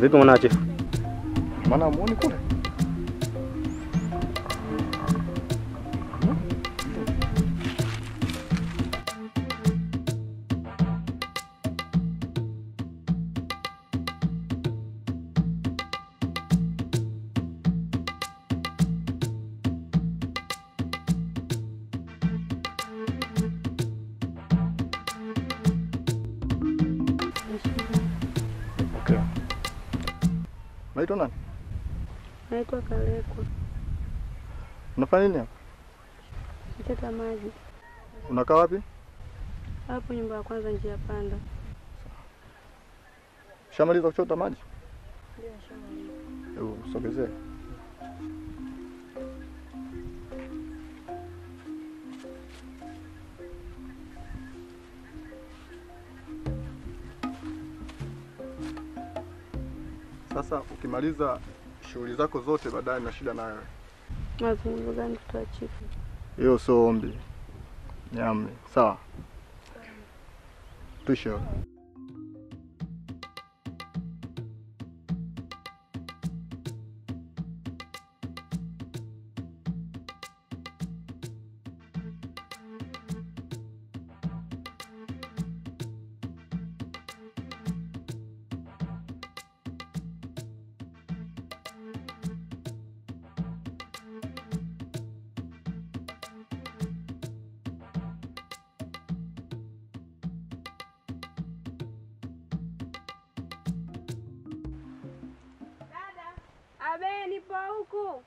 Vipi mwanache? Maana muone kule. Unaitwa nani? Naitwa Kalekwa. Unafanya nini hapa? Nateka maji. Unakaa wapi? Hapo nyumba ya kwanza njia panda. Shamaliza kuchota maji? Ndio shamaliza. Hebu sogezee. Sasa ukimaliza shughuli zako zote baadaye na shida nayo. Mazungumzo gani tutaachifu? Hiyo sio ombi. Nyame, sawa. Tuishe. Abe nipo huku.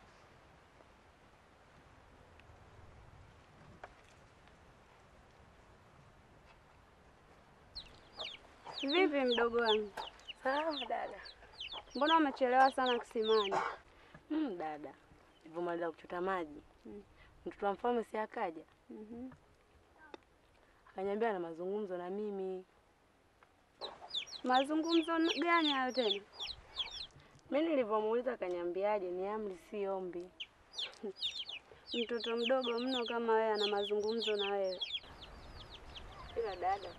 Vipi mdogo wangu? Sawa dada. Mbona umechelewa sana kisimani? Dada. Nilipomaliza kuchota maji. Mtoto wa mfalme si akaja. Akaniambia na mazungumzo na mimi. Mazungumzo gani hayo tena? Mimi nilipomuuliza akaniambiaje ni amri si ombi. Mtoto mdogo mno kama wewe ana mazungumzo na wewe. Ila dada.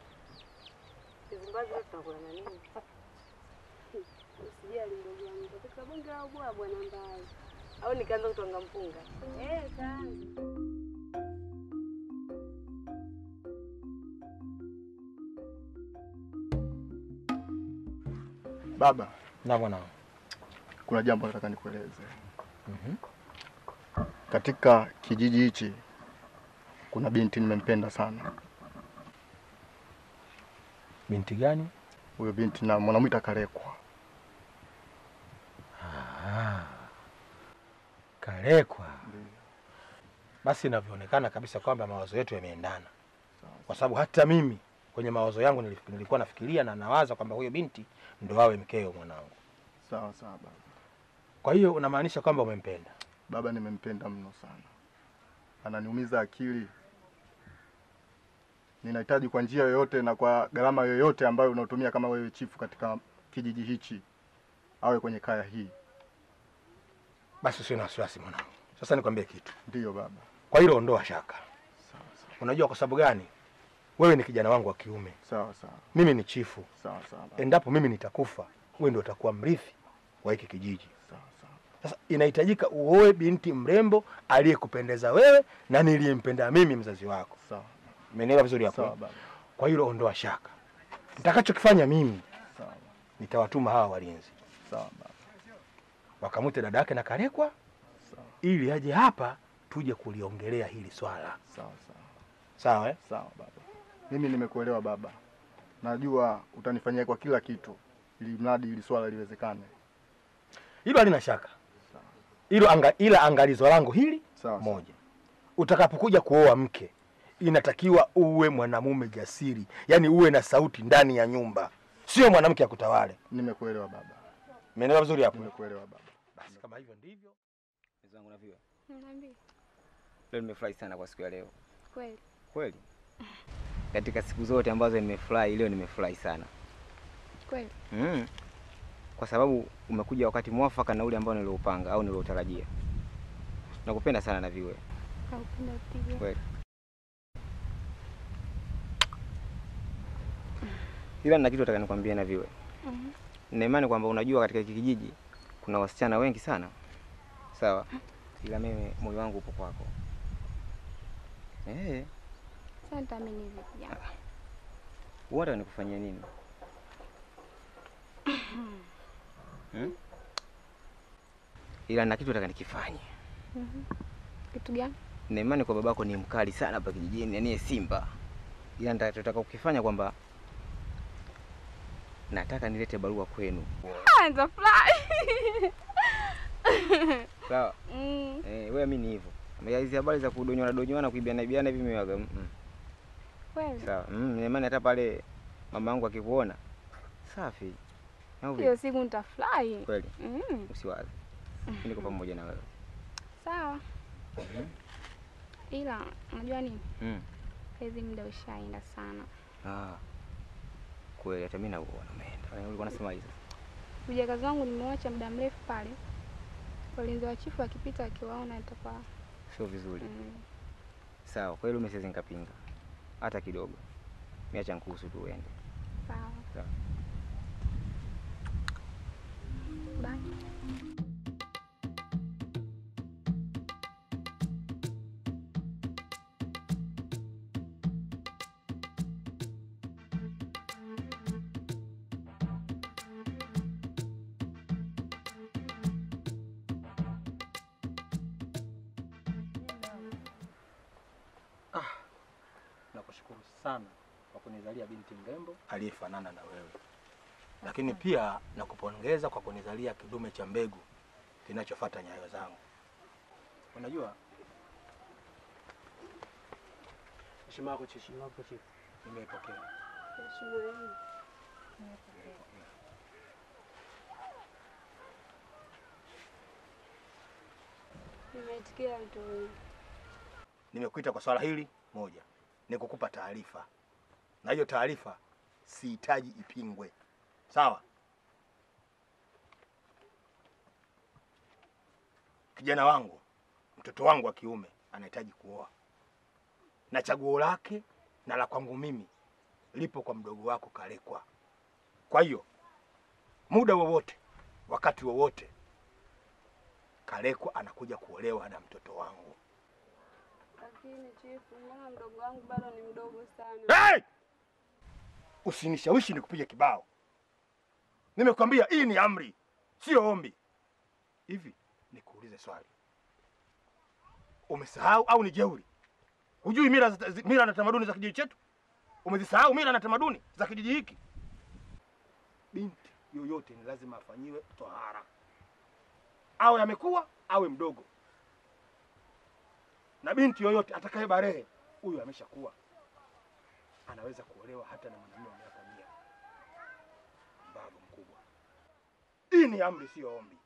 Kizumbazi tutakula na nini? Usijali ndugu yangu. Katika bunge au bwa bwana mbaya. Au nikaanza kutonga mpunga. Kaanza. Baba, na mwanao. Kuna jambo nataka nikueleze. Katika kijiji hichi kuna binti nimempenda sana. Binti gani? Huyo binti na mwanamuita Kalekwa. Kalekwa. Basi inavyoonekana kabisa kwamba mawazo yetu yameendana. Kwa sababu hata mimi kwenye mawazo yangu nilikuwa nafikiria na nawaza kwamba huyo binti ndio awe mkeo mwanangu. Sawa sawa baba. Kwa hiyo unamaanisha kwamba umempenda? Baba nimempenda mno sana. Ananiumiza akili. Ninahitaji kwa njia yoyote na kwa gharama yoyote ambayo unatumia kama wewe chifu katika kijiji hichi awe kwenye kaya hii. Basi usiwe na wasiwasi mwanangu. Sasa nikwambie kitu. Ndio baba. Kwa hilo ondoa shaka. Sawa sawa. Unajua kwa sababu gani? Wewe ni kijana wangu wa kiume. Sawa sawa. Mimi ni chifu. Sawa sawa. Endapo mimi nitakufa, wewe ndio utakuwa mrithi wa hiki kijiji. Sasa inahitajika uoe binti mrembo aliyekupendeza wewe na niliyempenda mimi mzazi wako. Sawa. Umeelewa vizuri hapo? Kwa hilo ondoa shaka. Nitakachokifanya mimi, sawa, nitawatuma hawa walinzi. Sawa baba. Wakamute dada yake na Kalekwa. Sawa. Ili aje hapa tuje kuliongelea hili swala. Sawa sawa. Sawa eh? Sawa baba. Mimi nimekuelewa baba. Najua utanifanyia kwa kila kitu ili mradi hili swala liwezekane. Hilo halina shaka. Hilo ila angalizo langu hili moja. Utakapokuja kuoa mke, inatakiwa uwe mwanamume jasiri, yani uwe na sauti ndani ya nyumba. Sio mwanamke akutawale. Nimekuelewa baba. Umeelewa vizuri hapo? Nimekuelewa baba. Basi kama hivyo ndivyo. Mzee wangu unaviwa? Niambie. Leo nimefurahi sana kwa siku ya leo. Kweli. Kweli. Katika siku zote ambazo nimefurahi, leo nimefurahi sana. Kweli. Kwa sababu umekuja wakati mwafaka na ule ambao niliupanga au niliotarajia. Nakupenda sana na viwe. Nakupenda pia. Kweli. Ila nina kitu nataka nikwambie na viwe. Nina imani kwamba unajua katika kijiji kuna wasichana wengi sana. Sawa? Ila mimi moyo wangu upo kwako. Eh. Sasa nitaamini vipi jambo? Wewe unanikufanyia nini? Hmm? Ila na kitu nataka nikifanye. Kitu gani? Nina imani kwa babako ni mkali sana hapa kijijini, yani simba. Ila nataka ukifanya kwamba nataka nilete barua kwenu. Anza fly. Sawa. Wewe mimi ni hivyo. Hizi habari za kudonyana donyana kuibiana biana hivi mmewaga. Kweli. Sawa. Nina imani hata pale mama yangu akikuona. Safi. Hiyo siku nitafly. Kweli. Usiwaze. Niko pamoja na wewe. Sawa. Ila unajua nini? Hizi muda ushaenda sana. Kweli hata mimi naona umeenda. Ulikuwa unasema hizo. Mjakazi wangu nimeacha muda mrefu pale. Walinzi wa chifu akipita akiwaona itakuwa sio vizuri. Sawa, kwa hiyo msezi nikapinga hata kidogo. Niacha nikuhusu tu uende. Sawa. Sawa. Bye. Nakushukuru sana kwa kunizalia binti mrembo aliyefanana na wewe. Lakini pia nakupongeza kwa kunizalia kidume cha mbegu kinachofuata nyayo zangu. Unajua? Heshima yako chifu, nimeipokea. Heshima yenu. Nimeitikia mtu. Nimekuita kwa swala hili moja. Nikukupa taarifa. Na hiyo taarifa sihitaji ipingwe. Sawa? Kijana wangu, mtoto wangu wa kiume anahitaji kuoa. Na chaguo lake na la kwangu mimi lipo kwa mdogo wako Kalekwa. Kwa hiyo muda wowote, wakati wowote Kalekwa anakuja kuolewa na mtoto wangu. Lakini chifu, mwana mdogo wangu bado ni mdogo sana. Hey! Usinishawishi nikupige kibao. Nimekwambia hii ni amri, sio ombi. Hivi nikuulize swali. Umesahau au ni jeuri? Hujui mila na tamaduni za kijiji chetu? Umezisahau mila na tamaduni za kijiji hiki? Binti yoyote ni lazima afanyiwe tohara. Awe amekuwa, awe mdogo. Na binti yoyote atakaye barehe huyu ameshakuwa anaweza kuolewa hata na mwanamume wa miaka 100. Babu mkubwa. Hii ni amri sio ombi.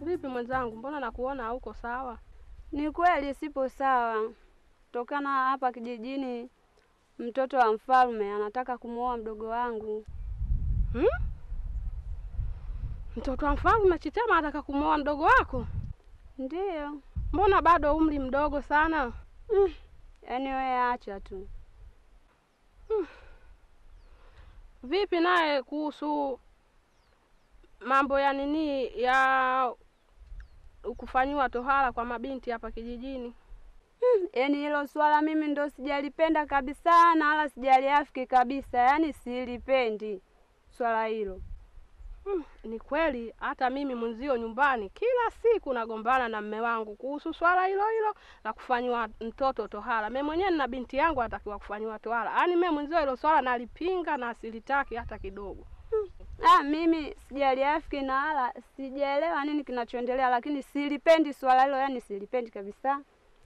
Vipi mwenzangu, mbona nakuona huko sawa? Ni kweli sipo sawa. Tokana hapa kijijini mtoto wa mfalme anataka kumuoa mdogo wangu. Mtoto wa mfalme Chitema anataka kumuoa mdogo wako? Ndio. Mbona bado umri mdogo sana? Yaani wewe acha tu. Vipi naye kuhusu mambo ya nini ya ukufanywa tohara kwa mabinti hapa kijijini? Yaani hilo swala mimi ndo sijalipenda kabisa na wala sijaliafiki kabisa. Yaani silipendi swala hilo. Ni kweli hata mimi mzio nyumbani kila siku nagombana na mume wangu kuhusu swala hilo hilo la kufanywa mtoto tohara. Mimi mwenyewe na binti yangu atakiwa kufanywa tohara. Yaani mimi mzio hilo swala nalipinga na silitaki hata kidogo. Mimi sijaliafiki na hala sijaelewa nini kinachoendelea, lakini silipendi swala hilo, yani silipendi kabisa.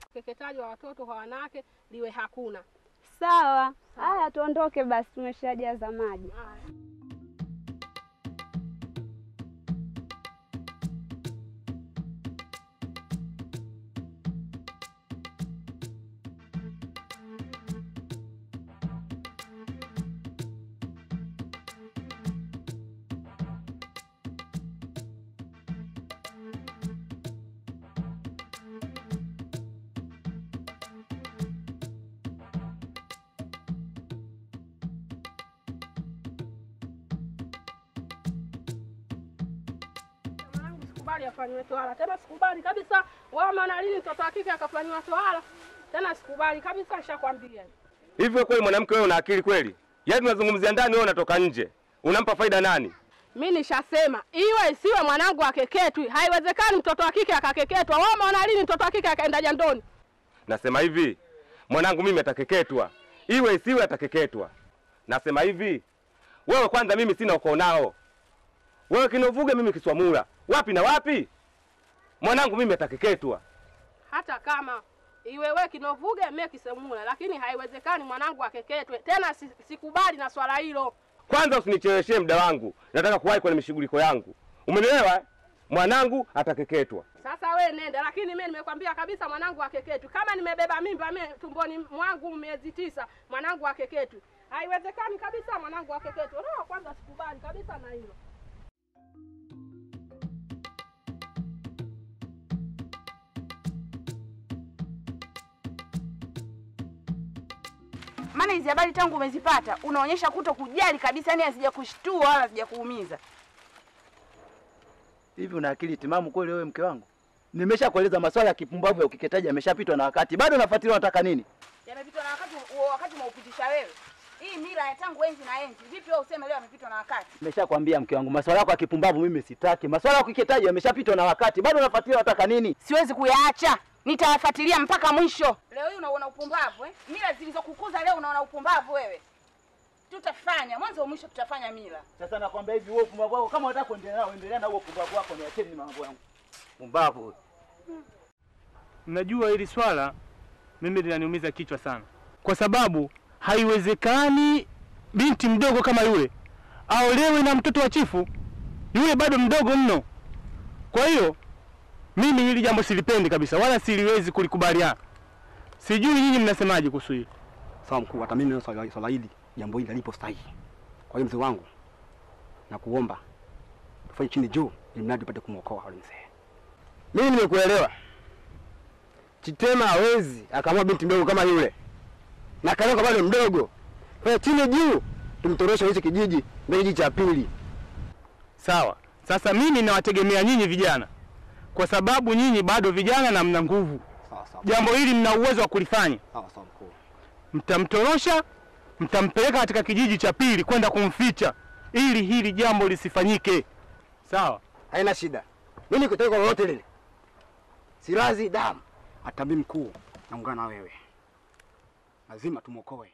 Ukeketaji wa watoto kwa wanawake liwe hakuna. Sawa. Haya tuondoke basi tumeshajaza maji. Afanywe tohara tena sikubali kabisa. Wao maana lini mtoto wa kike akafanywa tohara tena sikubali kabisa. Nishakwambia hivyo. Kweli mwanamke wewe una akili kweli? Yaani tunazungumzia ndani wewe unatoka nje. Unampa faida nani? Mimi nishasema iwe isiwe mwanangu akeketwi. Haiwezekani mtoto wa kike akakeketwa. Wao maana lini mtoto wa kike akaenda jandoni? Nasema hivi, mwanangu mimi atakeketwa. Iwe isiwe atakeketwa. Nasema hivi, wewe kwanza mimi sina uko nao. Wewe kinovuge mimi Kiswamura. Wapi na wapi? Mwanangu mimi atakeketwa. Hata kama iwe wewe kinovuge mimi Kiswamura, lakini haiwezekani mwanangu akeketwe. Tena sikubali na swala hilo. Kwanza usinicheleweshe muda wangu. Nataka kuwahi kwenye mishughuliko yangu. Umeelewa? Mwanangu atakeketwa. Sasa wewe nenda, lakini mimi nimekwambia kabisa mwanangu akeketwe. Kama nimebeba mimba mimi tumboni mwangu miezi 9, mwanangu akeketwe. Haiwezekani kabisa mwanangu akeketwe. No, kwanza sikubali kabisa na hilo. Maana hizi habari tangu umezipata unaonyesha kutokujali kabisa, yani hazijakushtua wala hazijakuumiza. Hivi una akili timamu kweli wewe mke wangu? Nimeshakueleza masuala ya kipumbavu ya ukeketaji yameshapitwa na wakati. Bado unafuatilia unataka nini? Yamepitwa na wakati. Wakati umeupitisha wewe. Hii mila ya tangu enzi na enzi. Vipi wewe useme leo yamepitwa na wakati? Nimeshakwambia mke wangu, masuala yako ya kipumbavu mimi sitaki. Masuala ya ukeketaji yameshapitwa na wakati. Bado unafuatilia unataka nini? Siwezi kuyaacha. Nitawafuatilia mpaka mwisho. Leo hii unaona upumbavu eh? Mila zilizokukuza leo unaona upumbavu wewe. Tutafanya mwanzo mwisho tutafanya mila. Sasa nakwambia hivi wewe upumbavu wako kama unataka kuendelea nao endelea na huo upumbavu wako na yacheni mambo yangu. Upumbavu. Mnajua hili swala mimi linaniumiza kichwa sana. Kwa sababu haiwezekani binti mdogo kama yule aolewe na mtoto wa chifu. Yule bado mdogo mno. Kwa hiyo mimi hili jambo silipendi kabisa wala siliwezi kulikubaliana. Sijui nyinyi mnasemaje kuhusu hili. Sawa mkuu, hata mimi naona swala hili jambo hili lipo sahihi. Kwa hiyo mzee wangu nakuomba tufanye chini juu ili mradi upate kumuokoa yule mzee. Mimi nimekuelewa. Chitema hawezi akamwa binti mdogo kama yule. Na kanao bado mdogo. Kwa hiyo chini juu tumtoroshe hizi kijiji ndio kijiji cha pili. Sawa. Sasa mimi ninawategemea nyinyi vijana. Kwa sababu nyinyi bado vijana na mna nguvu. Jambo hili mna uwezo wa kulifanya. Sawa mkuu. Mtamtorosha, mtampeleka katika kijiji cha pili kwenda kumficha ili hili jambo lisifanyike. Sawa, haina shida. Mimi nikutoe kwa lolote lile. Silazi damu. Hata mimi mkuu naungana na wewe. Lazima tumuokoe.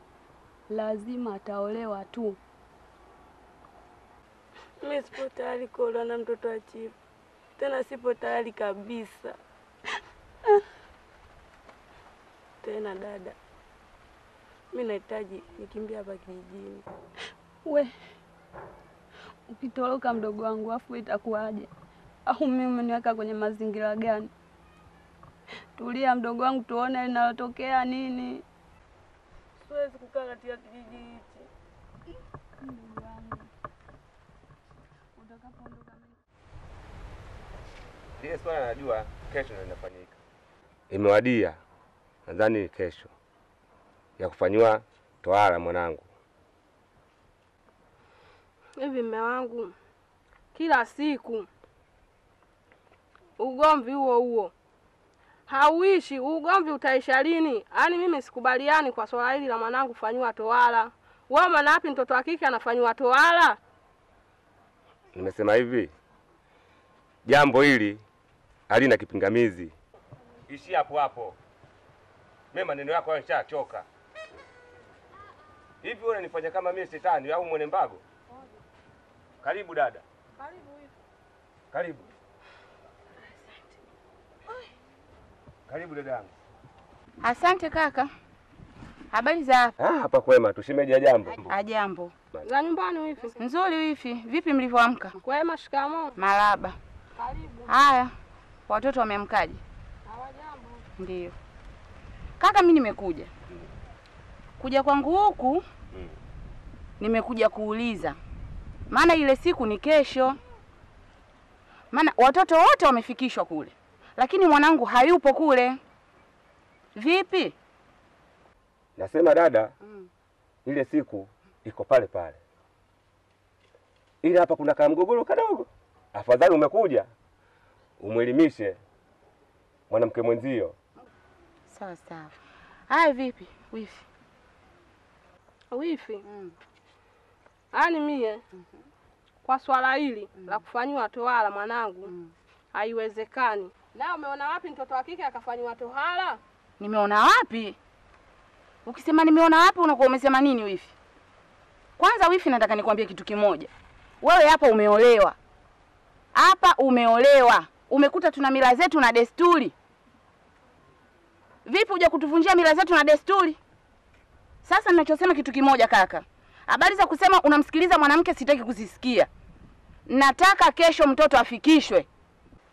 Lazima ataolewa tu. Mimi sipo tayari kuolewa na mtoto wa chifu. Tena sipo tayari kabisa. Tena dada, mimi nahitaji nikimbie hapa kijijini. We ukitoroka mdogo wangu afu itakuaje? Au mimi umeniweka kwenye mazingira gani? Tulia mdogo wangu tuone linalotokea nini. Siwezi kukaa katika kijiji hichi. Utakapoondoka mimi. ile swala najua kesho ndio inafanyika. Imewadia. Nadhani kesho ya kufanywa tohara mwanangu. Hivi mume wangu kila siku ugomvi huo. Hauishi, ugomvi utaisha lini? Yaani mimi sikubaliani kwa swala hili la mwanangu kufanywa tohara. Wewe maana wapi mtoto wa kike anafanywa tohara? Nimesema hivi. Jambo hili halina kipingamizi. Ishi hapo hapo. Mimi maneno yako nishachoka. Hivi wewe unanifanya kama mimi shetani au mwenye mbago? Karibu dada. Karibu hivi. Karibu. Karibu dada yangu. Asante kaka. Habari za hapa? Hapa kwema tu. Shimeje jambo? Ajambo. Za nyumbani hivi. Nzuri hivi. Vipi mlivyoamka? Kwema shikamoo. Maraba. Karibu. Haya. Watoto wameamkaje? Hawajambo. Ndio. Kaka mimi nimekuja. Kuja kwangu huku nimekuja kuuliza. Maana ile siku ni kesho. Maana watoto wote wamefikishwa kule. Lakini mwanangu hayupo kule. Vipi? Nasema dada, ile siku iko pale pale. Ile hapa kuna kamgogoro kadogo. Afadhali umekuja umwelimishe mwanamke mwenzio. Sawa sawa. Hai vipi? Wifi. Wifi. Ani mie kwa swala hili la kufanywa tohara mwanangu haiwezekani. Na umeona wapi mtoto wa kike akafanywa tohara? Nimeona wapi? Ukisema nimeona wapi unakuwa umesema nini wifi? Kwanza wifi nataka nikwambie kitu kimoja. Wewe hapa umeolewa. Hapa umeolewa. Umekuta tuna mila zetu na desturi. Vipi uja kutuvunjia mila zetu na desturi? Sasa ninachosema kitu kimoja kaka. Habari za kusema unamsikiliza mwanamke sitaki kuzisikia. Nataka kesho mtoto afikishwe.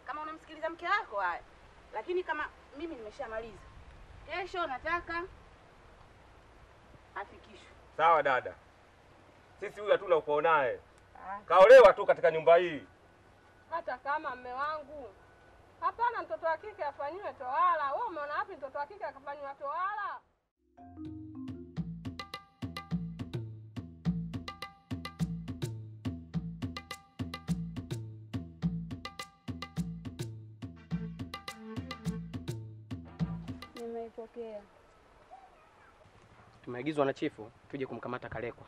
Kama unamsikiliza mke wako haya. Lakini kama mimi nimeshamaliza. Kesho nataka afikishwe. Sawa dada. Sisi huyu hatuna uko naye. Kaolewa tu katika nyumba hii. Hata kama mume wangu hapana mtoto wa kike afanywe tohara. Wewe umeona wapi mtoto wa kike akafanywa tohara? Nimeipokea. Tumeagizwa na chifu tuje kumkamata Kalekwa.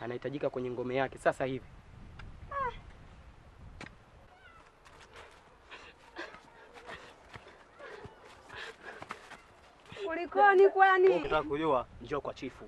Anahitajika kwenye ngome yake sasa hivi. Kulikoni kwani? Unataka kujua? Njoo kwa chifu.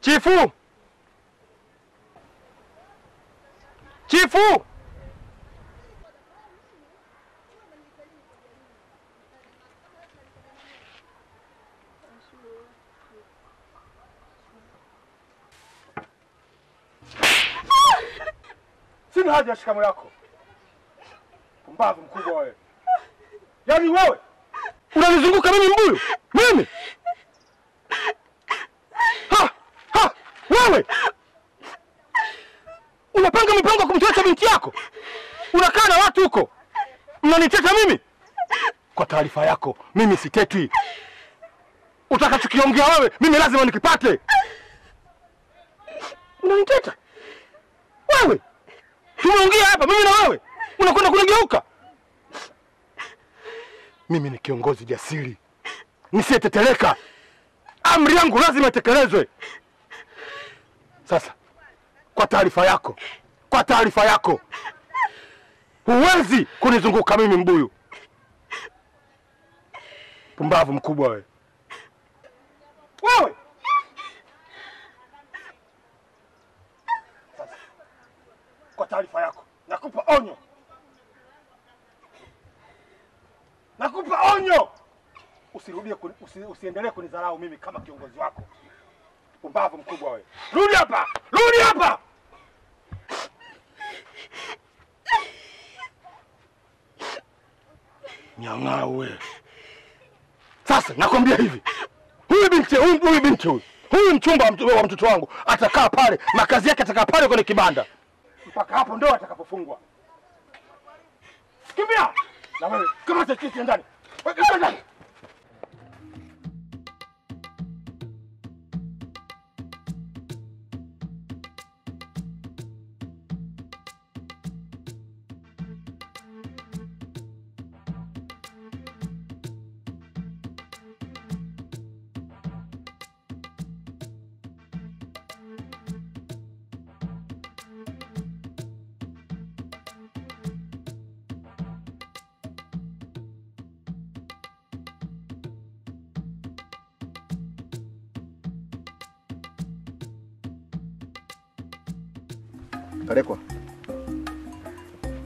Chifu! Chifu! Sina haja shikamoo yako. Mbavu mkubwa wewe. Yaani wewe unanizunguka mimi mbuyu? Mimi? Unapanga mipango kumtesa binti yako? Unakaa na watu huko. Mnaniteta mimi? Kwa taarifa yako, mimi sitetwi. Utakachokiongea wewe, mimi lazima nikipate. Unaniteta? Wewe. Tunaongea hapa mimi na wewe. Unakwenda kunigeuka. Mimi ni kiongozi jasiri. Nisiyeteteleka. Amri yangu lazima itekelezwe. Sasa, kwa taarifa yako, huwezi kunizunguka mimi mbuyu. Pumbavu mkubwa wewe. Wewe! Sasa, kwa taarifa yako, nakupa onyo! usirudie usiendelee kunidharau mimi kama kiongozi wako. Pumbavu mkubwa wewe. Rudi hapa. Rudi hapa. Nyang'aa wewe. Sasa nakwambia hivi. Huyu binti huyu. Huyu mchumba wa mtoto wangu atakaa pale, makazi yake atakaa pale kwenye kibanda. Mpaka hapo ndio atakapofungwa. Kimbia! Na wewe kama utaketi ndani. Wewe ndani.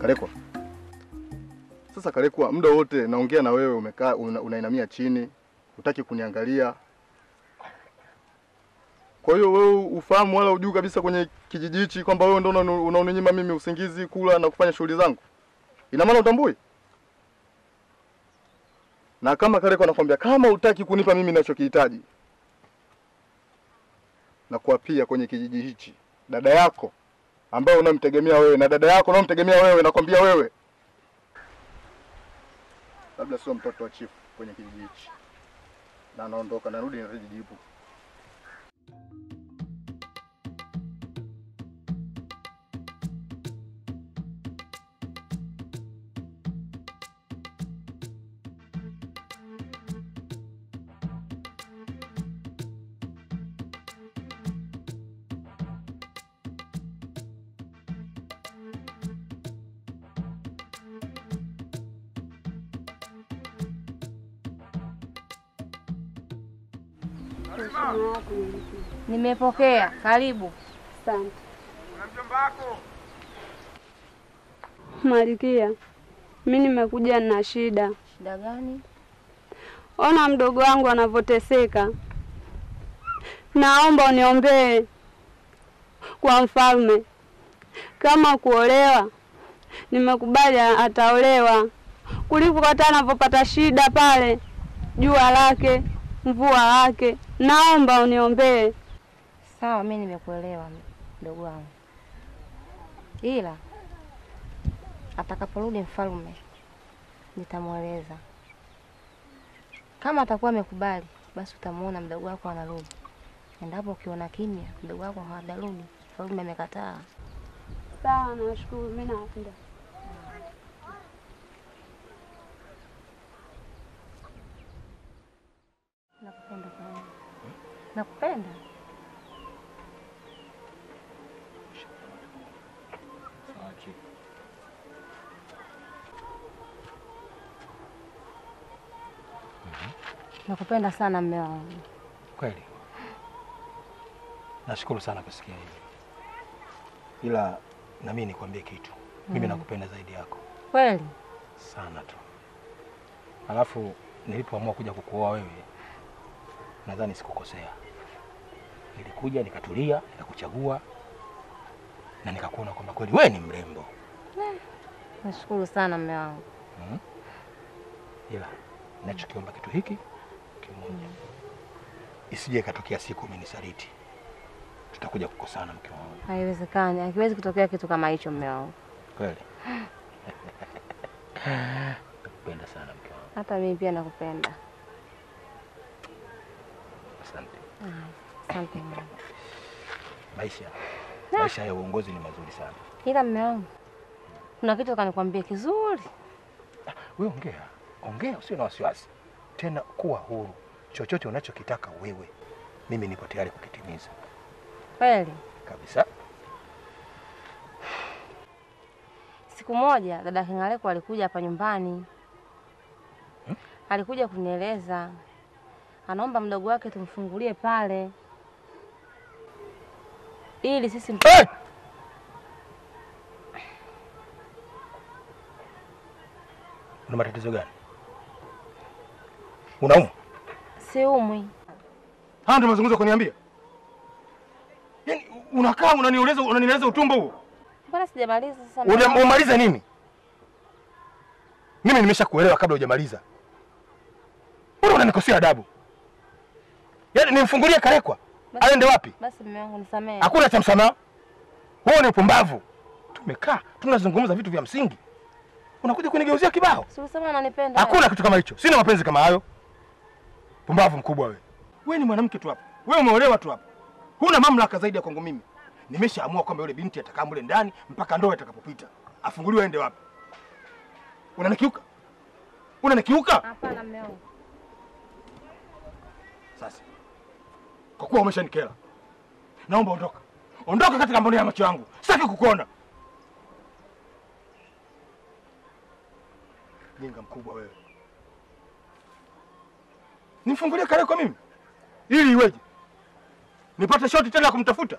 Karekwa. Sasa Karekwa, muda wote naongea na wewe umekaa unainamia chini, hutaki kuniangalia. Kwa hiyo wewe ufahamu wala hujui kabisa kwenye kijiji hichi kwamba wewe ndio unaoninyima mimi usingizi, kula na kufanya shughuli zangu. Ina maana utambui? Na kama Karekwa anakuambia kama hutaki kunipa mimi ninachokihitaji, na kuapia kwenye kijiji hichi dada yako ambao unamtegemea wewe na dada yako unamtegemea wewe, nakwambia wewe labda sio mtoto wa chifu kwenye kijiji hichi. Na naondoka, narudi na rejijibu. Nimepokea, karibu. Asante. Una mjomba wako? Marikia, mimi nimekuja na shida. Shida gani? Ona mdogo wangu anavoteseka. Naomba uniombee kwa mfalme. Kama kuolewa, nimekubali ataolewa. Kuliko hata anapopata shida pale, jua lake, mvua lake. Naomba uniombee. Sawa, mimi nimekuelewa ndugu wangu. Ila atakaporudi mfalme nitamweleza. Kama atakuwa amekubali, basi utamuona mdogo wako anarudi. Endapo ukiona kimya, mdogo wako hadarudi, mfalme amekataa. Sawa, nashukuru, mimi napenda. Nakupenda sana. Nakupenda. Nakupenda sana mume wangu. Kweli. Nashukuru sana kusikia hili. Ila na mimi nikwambie kitu. Mimi nakupenda zaidi yako. Kweli? Sana tu. Alafu nilipoamua kuja kukuoa wewe, nadhani sikukosea. Nilikuja nikatulia, nikakuchagua na nikakuona kwamba kweli wewe ni mrembo. Nashukuru sana mume wangu. Ila nachokiomba kitu hiki kimoja. Isije ikatokea siku umenisaliti. Tutakuja kukosana mke wangu. Haiwezekani. Hakiwezi kutokea kitu kama hicho mume wangu. Kweli? Nakupenda sana mke wangu. Hata mimi pia nakupenda. Asante. Asante mume. Maisha ya uongozi ni mazuri sana. Ila mume wangu, kuna kitu kanikwambia kizuri. Wewe ongea, usiwe na wasiwasi. Tena kuwa huru. Chochote unachokitaka wewe, mimi nipo tayari kukitimiza. Kweli? Kabisa. Siku moja dada Kingaleko alikuja hapa nyumbani. Alikuja kunieleza anaomba mdogo wake tumfungulie pale ili sisi Una matatizo gani? Unaumwa? si umwi. Haya ndio mazungumzo kuniambia. Yaani unakaa unanieleza utumbo huo. Mbona sijamaliza sasa? Unamaliza nini? Mimi nimeshakuelewa kabla hujamaliza. Bora unanikosea adabu. Yaani nimfungulie Karekwa. Aende wapi? Basi mume wangu nisamee. Hakuna cha msamaha. Wewe ni upumbavu. Tumekaa tunazungumza vitu vya msingi. Unakuja kunigeuzia kibao? Si unasema unanipenda. Hakuna kitu kama hicho. Sina mapenzi kama hayo. Pumbavu mkubwa wewe. Wewe ni mwanamke tu hapa. Wewe umeolewa tu hapa. Huna mamlaka zaidi ya kwangu mimi. Nimeshaamua kwamba yule binti atakaa mule ndani mpaka ndoa itakapopita. Afunguliwe aende wapi? Unanikiuka? Unanikiuka? Hapana mume wangu. Sasa kwa kuwa umeshanikera, naomba ondoka. Ondoka katika mboni ya macho yangu. Sitaki kukuona. Jinga mkubwa wewe. Nifungulie kale kwa mimi. Ili iweje? Nipate shoti tena ya kumtafuta.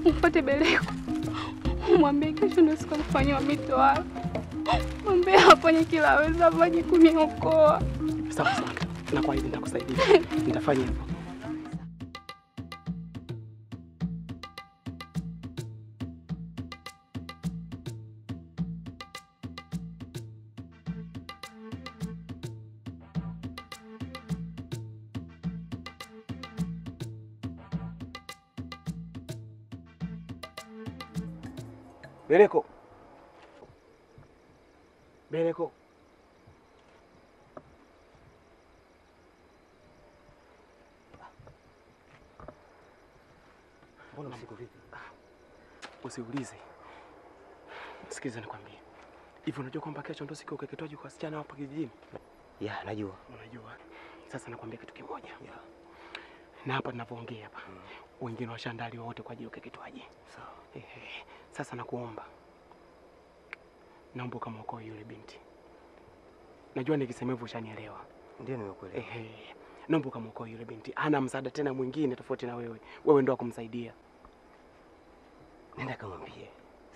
Mpate Beleko. Mwambie kesho ndio siku kufanywa mitoa. Mwambie afanye kila aweza afanye kuniokoa. Sawa sawa. Na kwa hili nitakusaidia. Nitafanya hivyo. Beleko. Beleko. Mbona usiku vipi? Usiulize. Sikiza nikwambie. Hivi unajua kwamba kesho ndio siku ukeketwaji kwa wasichana hapa kijijini? Yeah, najua. Unajua. Sasa nakwambia kitu kimoja. Yeah. Na hapa ninapoongea hapa. Wengine washandaliwa wote kwa ajili ya ukeketwaji. Sawa. Sasa nakuomba. Naomba kama uko yule binti. Najua nikisema hivyo ushanielewa. Ndio nimekuelewa. Naomba kama uko yule binti. Hana msaada tena mwingine tofauti na wewe. Wewe ndio akumsaidia. Nenda kamwambie.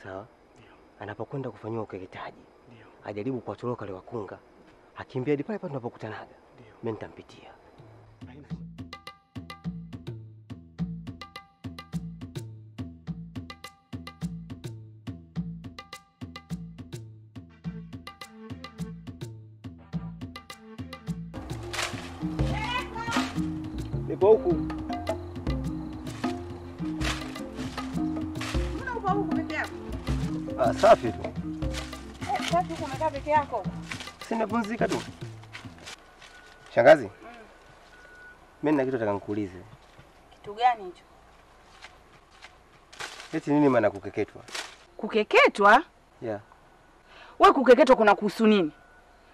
Sawa? Ndio. Anapokwenda kufanywa ukeketaji. Ndio. Ajaribu kuwatoroka wale wakunga. Akimbia hadi pale tunapokutanaga. Ndio. Mimi nitampitia. Huku. Mbona upo huku peke yako? Ah, safi tu. Safi huko umekaa peke yako. Sinapumzika tu. Shangazi? Mimi nina kitu nataka nikuulize. Kitu gani hicho? Eti nini maana kukeketwa? Kukeketwa? Yeah. Wewe kukeketwa kuna kuhusu nini?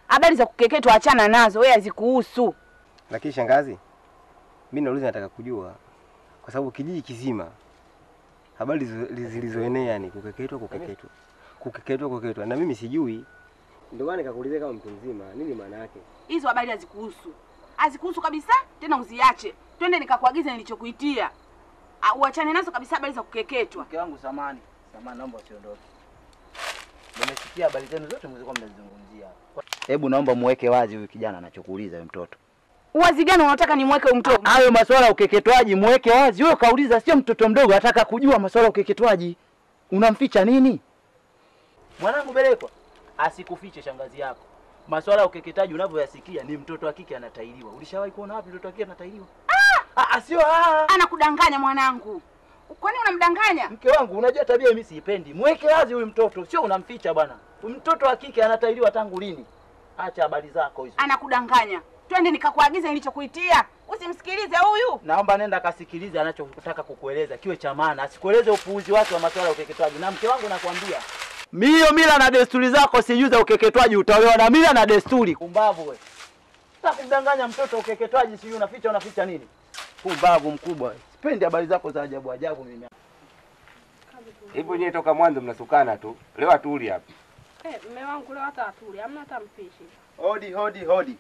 Habari za kukeketwa achana nazo, wewe hazikuhusu. Lakini shangazi, mimi nauliza nataka kujua kwa sababu kijiji kizima habari zilizoenea ni kukeketwa na mimi sijui, ndio maana nikakuuliza kama mtu mzima nini maana yake. Hizo habari hazikuhusu kabisa, tena uziache. Twende nikakuagiza nilichokuitia, uachane nazo kabisa habari za kukeketwa. Mke wangu samani, naomba usiondoke. Nimesikia habari zenu zote mlikuwa mnazungumzia. Hebu naomba muweke wazi huyu kijana anachokuuliza wewe mtoto. Uwazi gani unataka nimweke huyo mtoto? Hayo masuala ukeketwaji muweke wazi. Wewe kauliza sio mtoto mdogo anataka kujua masuala ukeketwaji. Unamficha nini? Mwanangu Beleko, asikufiche shangazi yako. Masuala ukeketaji unavyoyasikia ni mtoto wa kike anatailiwa. Ulishawahi kuona wapi mtoto wa kike anatailiwa? Sio. Anakudanganya mwanangu. Kwani unamdanganya? Mke wangu unajua tabia mimi siipendi. Muweke wazi huyu mtoto, sio unamficha bwana. Mtoto wa kike anatailiwa tangu lini? Acha habari zako hizo. Anakudanganya. Twende nikakuagiza nilichokuitia. Usimsikilize huyu. Naomba nenda kasikilize anachotaka kukueleza. Kiwe cha maana. Asikueleze upuuzi wake wa masuala ya ukeketwaji. Na mke wangu nakwambia, mio mila na desturi zako sijuza ukeketwaji utaolewa na mila na desturi. Kumbavu wewe. Sasa kudanganya mtoto ukeketwaji sio unaficha nini? Kumbavu mkubwa wewe. Sipendi habari zako za ajabu mimi. Hebu nyewe toka mwanzo mnasukana tu. Leo atuli hapa. Mume wangu leo hata atuli. Hamna hata mpishi. Hodi.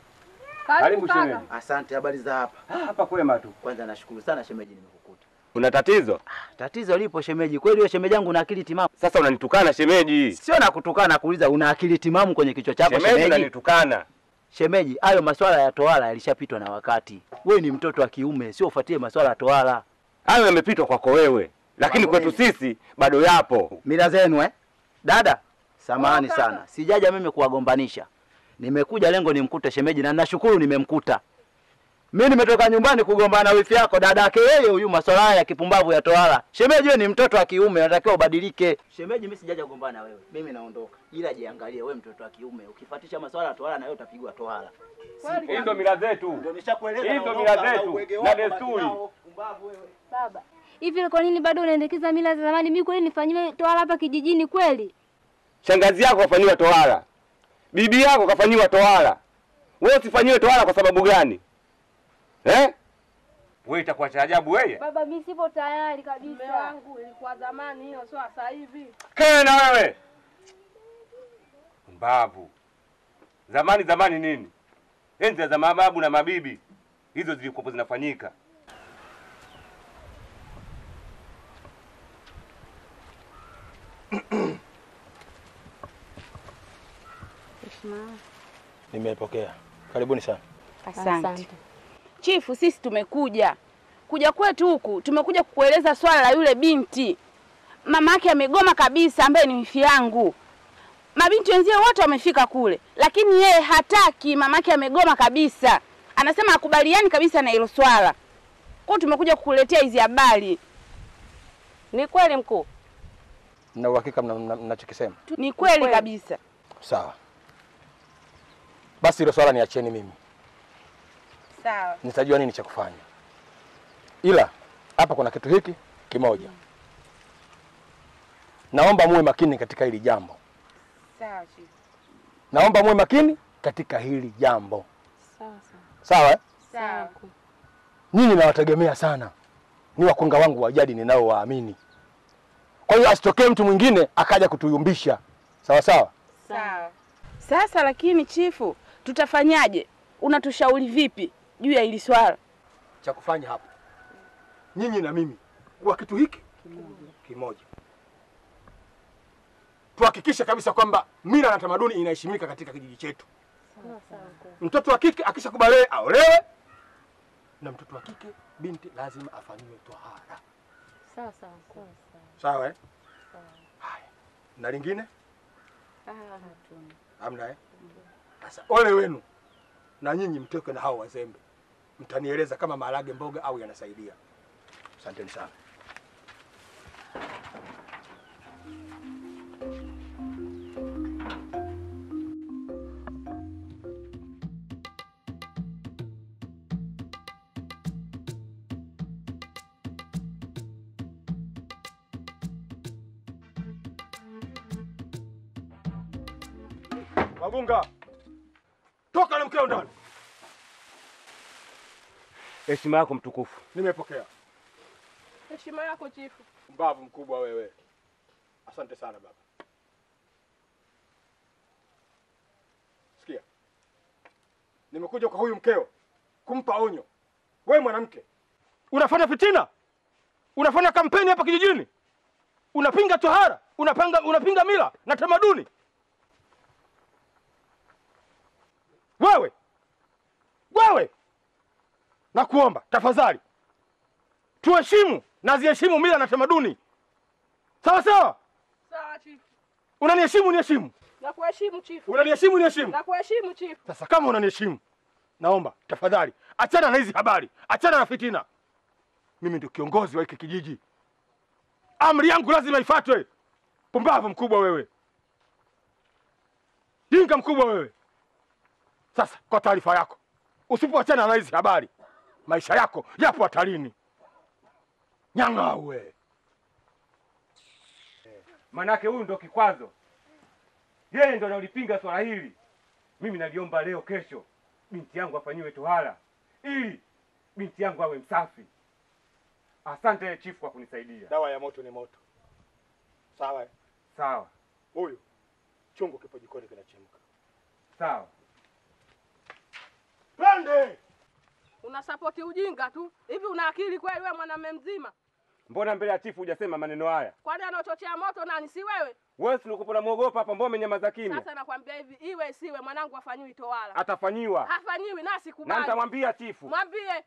Karibu kaka. Asante, habari za hapa? Hapa kwema tu. Kwanza nashukuru sana shemeji nimekukuta. Una tatizo? Tatizo lipo shemeji. Kweli wewe shemeji yangu una akili timamu. Sasa unanitukana shemeji. Sio nakutukana, nakuuliza una akili timamu kwenye kichwa chako shemeji. Shemeji unanitukana. Shemeji, hayo masuala ya tohara yalishapitwa na wakati. Wewe ni mtoto wa kiume, sio ufuatie masuala ya tohara. Hayo yamepitwa kwako wewe. Lakini kwetu sisi bado yapo. Mila zenu eh? Dada, samahani sana. Sijaja mimi kuwagombanisha. Nimekuja lengo nimkute shemeji na nashukuru nimemkuta. Mimi nimetoka nyumbani kugombana na wifi yako dadake yeye huyu masuala ya kipumbavu ya tohara. Shemeji wewe ni mtoto wa kiume, unatakiwa ubadilike. Shemeji mimi sijaja kugombana na wewe. Mimi naondoka. Ila jiangalie wewe mtoto wa kiume, ukifuatisha masuala ya tohara na wewe utapigwa tohara. Hizo mila zetu. Ndio nishakueleza. Hizo mila zetu na desturi. Pumbavu wewe. Baba, hivi kwa nini bado unaendekeza mila za zamani? Mimi kweli nifanywe tohara hapa kijijini kweli? Shangazi yako afanywa tohara. Bibi yako kafanyiwa tohara. Wewe usifanyiwe tohara kwa sababu gani? Eh? Wewe itakuwa cha ajabu wewe. Baba mimi sipo tayari kabisa yangu ilikuwa zamani hiyo sio sasa hivi. Kae na wewe. Mbabu. Zamani zamani nini? Enzi za mababu na mabibi. Hizo zilikuwa zinafanyika. Nimepokea. Karibuni sana. Asante. Chifu, sisi tumekuja. Kuja kwetu huku, tumekuja kukueleza swala la yule binti. Mama yake amegoma kabisa ambaye ni mfi yangu. Mabinti wenzao wote wamefika kule, lakini yeye hataki, mama yake amegoma kabisa. Anasema hakubaliani kabisa na hilo swala. Kwa tumekuja kukuletea hizi habari. Ni kweli mkuu? Na uhakika mnachokisema. Ni kweli kabisa. Sawa. Basi hilo swala niacheni mimi. Sawa. Nitajua nini cha kufanya. Ila hapa kuna kitu hiki kimoja. Naomba muwe makini katika hili jambo. Sawa. Naomba muwe makini katika hili jambo. Sawa sawa. Sawa eh? Sawa. Ninyi nawategemea sana. Ni wakunga wangu wa jadi ninaowaamini. Kwa hiyo asitokee mtu mwingine akaja kutuyumbisha. Sawa sawa? Sawa. Sasa lakini chifu tutafanyaje? Unatushauri vipi juu ya hili swala? Cha kufanya hapo, nyinyi na mimi kwa kitu hiki kimoja. Tuhakikishe kabisa kwamba mila na tamaduni inaheshimika katika kijiji chetu. Mtoto wa kike akishakubalehe aolewe na mtoto wa kike binti lazima afanyiwe tohara. Sawa sawa. Sawa eh? Sawa. Haya. Na lingine? Hatuna. Amna eh? Sasa ole wenu. Na nyinyi mtoke na hao wazembe. Mtanieleza kama maharage mboga au yanasaidia. Asante sana. Wagunga. Toka na mkeo ndani. Heshima yako mtukufu. Nimepokea. Heshima yako chifu. Mbavu mkubwa wewe. Asante sana baba. Sikia. Nimekuja kwa huyu mkeo kumpa onyo. Wewe mwanamke, unafanya fitina. Unafanya kampeni hapa kijijini. Unapinga tohara, unapinga mila na tamaduni. Wewe, na kuomba, tafadhali, tuheshimu na ziheshimu mila na tamaduni. Sawa sawa? Sawa chifu. Unaniheshimu niheshimu? Na kuheshimu chifu. Unaniheshimu niheshimu? Na kuheshimu chifu. Sasa kama unaniheshimu, naomba, tafadhali, achana na hizi habari, achana na fitina. Mimi ndio kiongozi wa hiki kijiji. Amri yangu lazima ifuatwe. Pumbavu mkubwa wewe. Jinga mkubwa wewe. Sasa kwa taarifa yako, usipoachana na hizi habari, maisha yako yapo hatarini. Nyang'awe. Manake huyu ndio kikwazo. Yeye ndio analipinga swala hili. Mimi naliomba leo kesho binti yangu afanyiwe tohara ili binti yangu awe msafi. Asante chifu kwa kunisaidia. Dawa ya moto ni moto. Sawa. Sawa. Huyu chungu kipo jikoni kinachemka. Sawa. Run unasapoti ujinga tu. Hivi una akili kweli wewe mwanamume mzima? Mbona mbele ya chifu hujasema maneno haya? Kwani anachochea moto nani, si wewe? Wewe unakupa na muogopa hapa, mbona umenyamaza kimya? Sasa nakwambia hivi, iwe isiwe mwanangu afanywi Tohara. Atafanyiwa. Hafanyiwi na sikubali. Na nitamwambia chifu. Mwambie.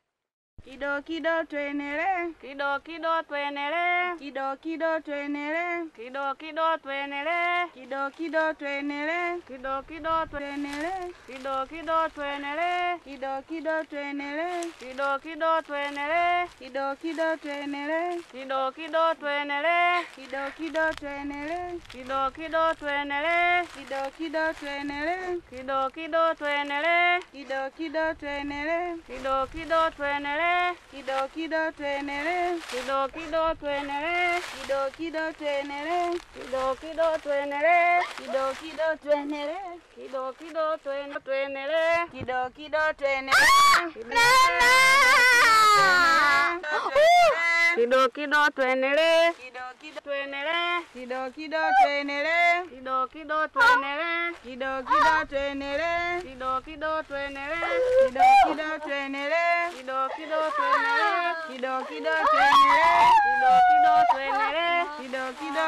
Kido kido tuendelee, kido kido tuendelee, kido kido tuendelee, kido kido tuendelee, kido kido tuendelee, kido kido tuendelee, kido kido tuendelee, kido kido tuendelee, kido kido tuendelee, kido kido tuendelee, kido kido tuendelee, kido kido tuendelee, kido kido tuendelee, kido kido tuendelee, kido kido tuendelee, kido kido tuendelee, kido kido tuendelee. Kido kido tuendelee, kido kido tuendelee, kido kido tuendelee, kido kido tuendelee, kido kido tuendelee, kido kido tuendelee, kido kido tuendelee. Kido kido tuendelee, kido kido tuendelee, kido kido tuendelee, kido kido tuendelee, kido kido tuendelee, kido kido tuendelee, kido kido tuendelee, kido kido tuendelee, kido kido tuendelee, kido kido tuendelee, kido kido tuendelee, kido kido tuendelee, kido kido tuendelee, kido kido tuendelee, kido kido tuendelee, kido tuendelee. Kido tuendelee, kido kido tuendelee, kido tuendelee, kido kido tuendelee, kido kido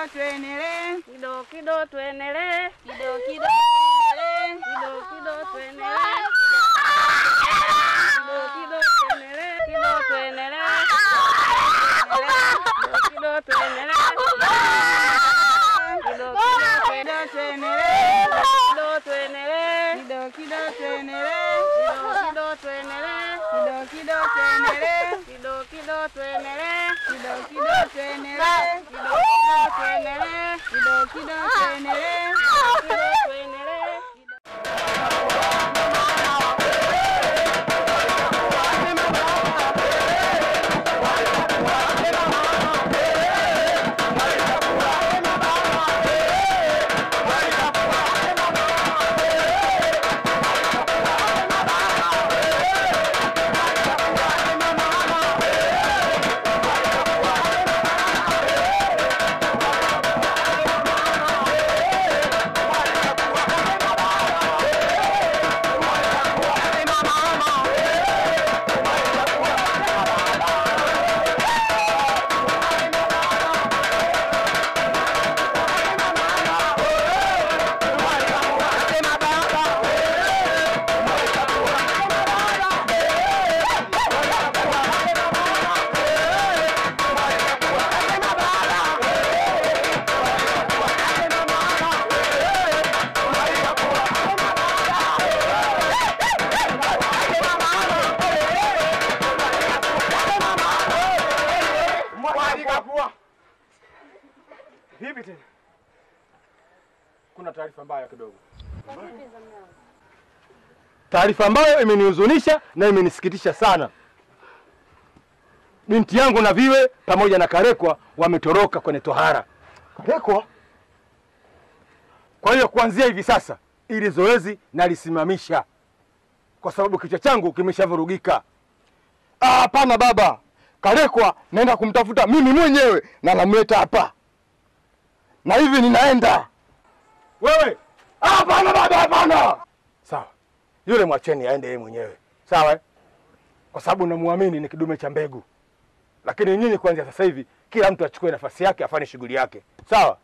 tuendelee, kido kido tuendelee, kido kido tuendelee, kido kido tuendelee, kido kido tuendelee, kido kido tuendelee, kido tuendelee. Taarifa ambayo imenihuzunisha na imenisikitisha sana. Binti yangu na viwe pamoja na Karekwa wametoroka kwenye tohara. Karekwa? Kwa hiyo kuanzia hivi sasa ili zoezi nalisimamisha, kwa sababu kichwa changu kimeshavurugika. Hapana baba, Karekwa naenda kumtafuta mimi mwenyewe na namleta hapa. Na hivi ninaenda. Wewe? Hapana baba, hapana. Sawa. Yule mwacheni aende yeye mwenyewe. Sawa? Kwa sababu namuamini ni kidume cha mbegu. Lakini nyinyi kuanzia sasa hivi kila mtu achukue nafasi yake afanye shughuli yake. Sawa?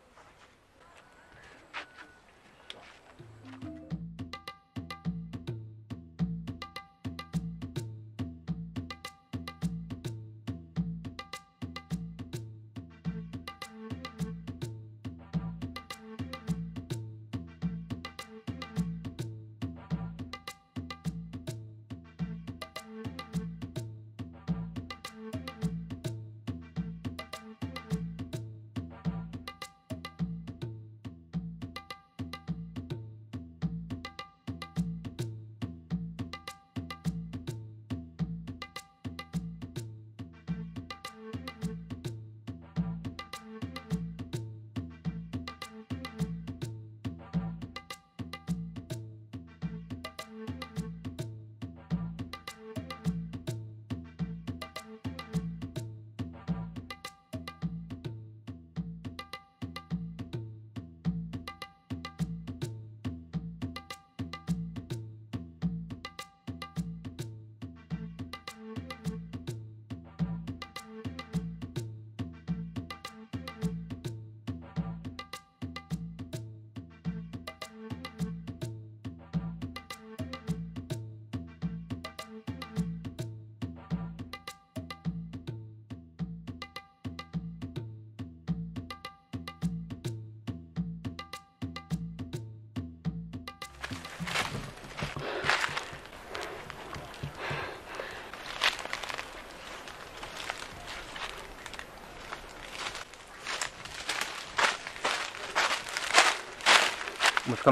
umefika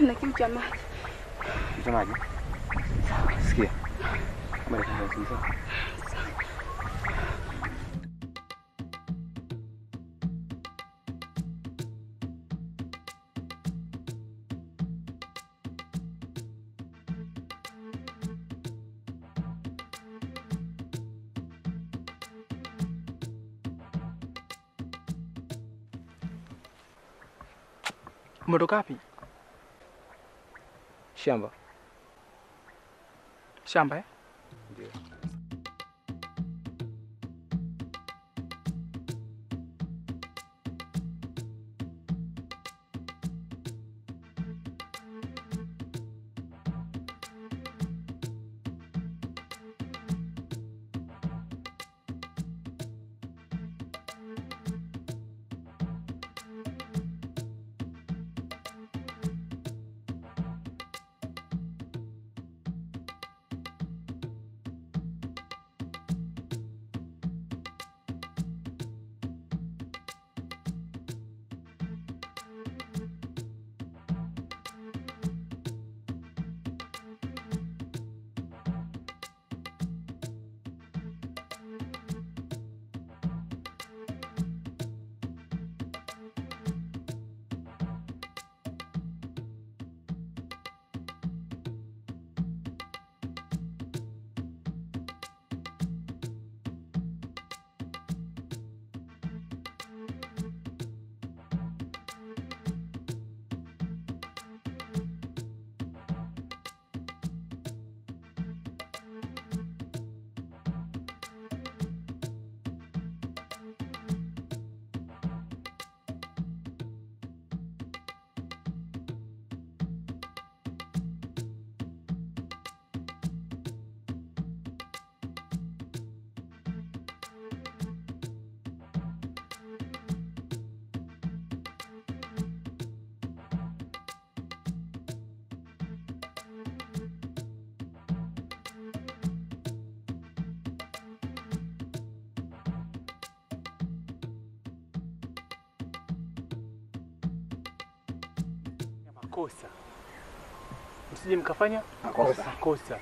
Na kiu cha maji. Cha maji. Sawa, sikia. Kama ndio sawa. Umetoka wapi? Shamba. Shamba eh? Ndio. Kosa. Msije mkafanya kosa.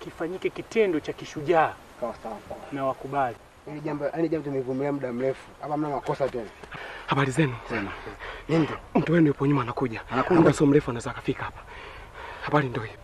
Kifanyike kitendo cha kishujaa. Sawa sawa. Na wakubali. Hili jambo tumevumilia muda mrefu. Hapa mna makosa tena. Habari zenu. Sema. Ndio. Mtu wenu yupo nyuma anakuja. Muda sio mrefu anaweza kufika hapa. Habari ndio hiyo.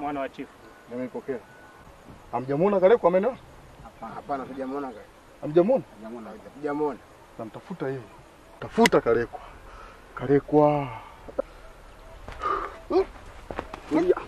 Mwana wa chifu. Nimepokea. Hamjamuona kale kwa meno? Hapana, sijamuona kale. Hamjamuona. Namtafuta yeye. Tafuta Kalekwa. Kalekwa. Huya.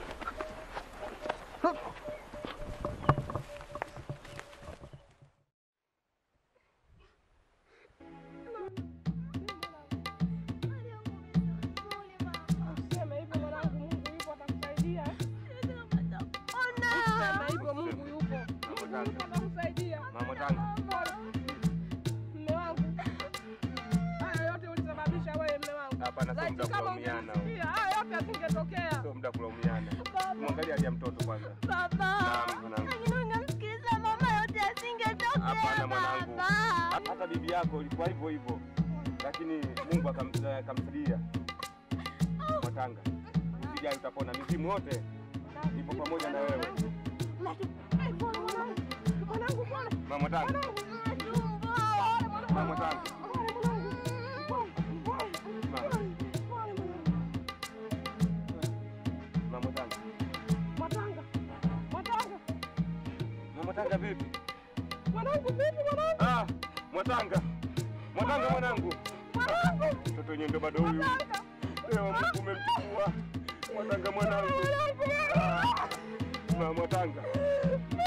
Mama tangu. Mwananga vipi? Mwanangu vipi mwanangu? Ah, mwatanga. Mwatanga mwanangu. Mwanangu. Mtoto wenyewe ndo bado huyu. Leo umemchukua. Mwatanga mwanangu. Mama mwatanga. Ah.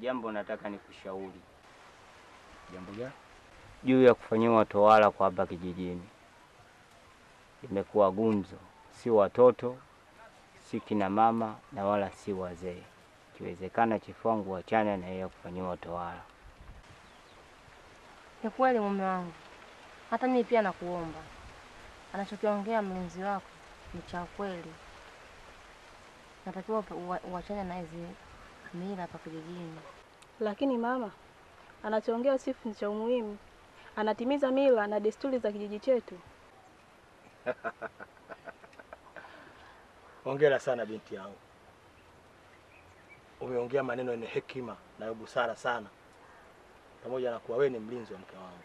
Jambo nataka nikushauri. Jambo gani? Juu ya kufanyiwa tohara kwa hapa kijijini. Imekuwa gumzo, si watoto, si kina mama na wala si wazee. Kiwezekana chifu wangu wachana na yeye kufanyiwa tohara. Ni kweli mume wangu. Hata mimi pia nakuomba. Anachokiongea mlinzi wako ni cha kweli. Natakiwa uachane na hizi mimi hapa kijijini. Lakini mama, anachoongea Sifu ni cha muhimu. Anatimiza mila na desturi za kijiji chetu. Hongera sana binti yangu. Umeongea maneno yenye hekima na busara sana. Pamoja na kuwa wewe ni mlinzi wa mke wangu.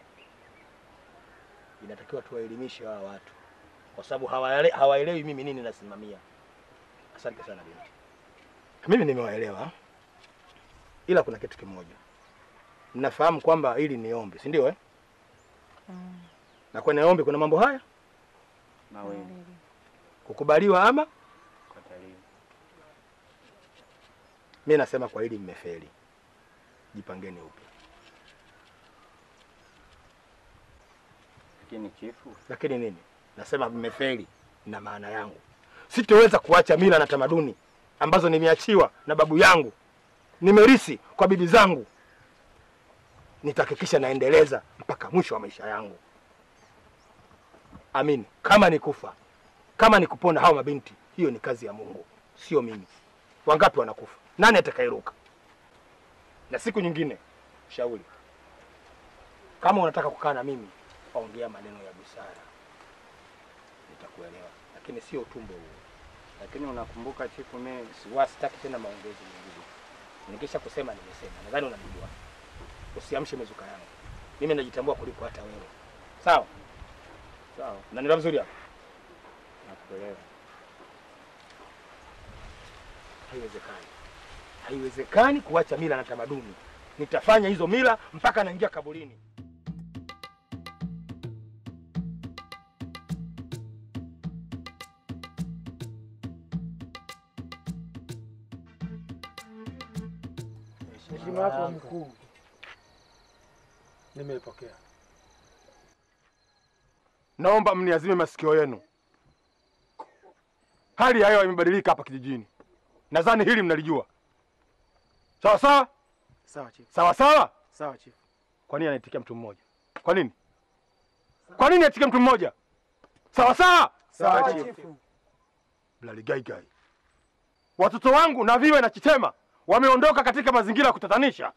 Inatakiwa tuwaelimishe hawa watu. Kwa sababu hawaelewi mimi nini nasimamia. Asante sana binti. Mimi nimewaelewa. Ila kuna kitu kimoja. Mnafahamu kwamba hili ni ombi, si ndio eh? Mm. Na kwenye ombi kuna mambo haya? Mawili. Kukubaliwa ama kukataliwa. Mimi nasema kwa hili mmefeli. Jipangeni upya. Lakini chifu. Lakini nini? Nasema mmefeli na maana yangu. Sitoweza kuacha mila na tamaduni ambazo nimeachiwa na babu yangu. Nimerisi kwa bibi zangu. Nitahakikisha naendeleza mpaka mwisho wa maisha yangu. Amin. Kama nikufa, kama nikupona hao mabinti, hiyo ni kazi ya Mungu, sio mimi. Wangapi wanakufa? Nani atakayeruka? Na siku nyingine, shauri. Kama unataka kukaa na mimi, ongea maneno ya busara. Nitakuelewa, lakini sio tumbo huo. Lakini unakumbuka chifu, mimi siwastaki tena maongezi mengine. Nikisha kusema nimesema. Nadhani unanijua. Usiamshe mezuka yangu. Mimi najitambua kuliko hata wewe. Sawa? Sawa. Unanielewa vizuri hapo? Nakuelewa. Haiwezekani. Haiwezekani kuacha mila na tamaduni. Nitafanya hizo mila mpaka naingia kaburini. Heshima yako mkuu. Nimeipokea. Naomba mniazime masikio yenu. Hali ya hewa imebadilika hapa kijijini. Nadhani hili mnalijua. Sawa sawa? Sawa chief. Sawa sawa? Sawa chief. Kwa nini anaitikia mtu mmoja? Kwa nini? Kwa nini anaitikia mtu mmoja? Sawa sawa? Sawa chief. Blali gai gai. Watoto wangu na viwe na Chitema wameondoka katika mazingira ya kutatanisha.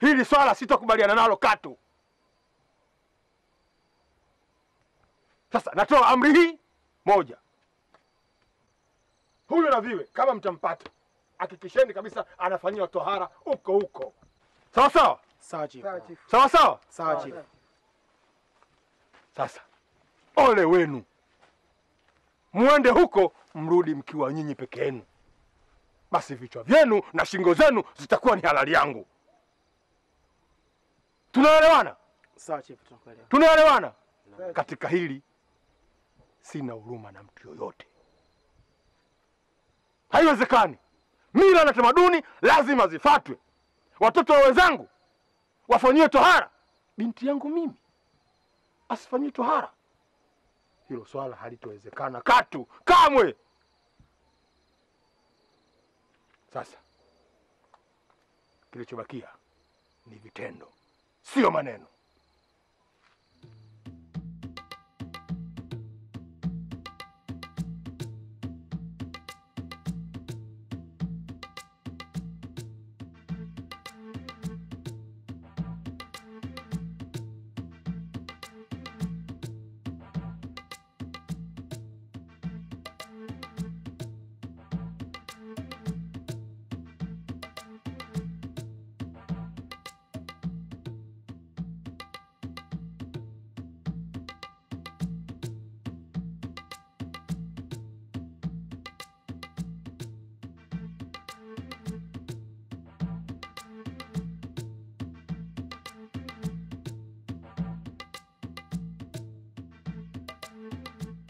Hili swala sitokubaliana nalo katu. Sasa natoa amri hii moja. Huyo na viwe kama mtampata, hakikisheni kabisa anafanywa tohara huko huko. Sawa sawa? Sawa chief. Sawa sawa? Sawa chief. Sasa ole wenu. Muende huko mrudi mkiwa nyinyi peke yenu. Basi vichwa vyenu na shingo zenu zitakuwa ni halali yangu. Tunaelewana? Sawa chief, tunakuelewa. Tunaelewana? Katika hili sina huruma na mtu yoyote. Haiwezekani. Mila na tamaduni lazima zifuatwe. Watoto wa wenzangu wafanyiwe tohara. Binti yangu mimi asifanyiwe tohara. Hilo swala halitowezekana katu, kamwe. Sasa kilichobakia ni vitendo, sio maneno.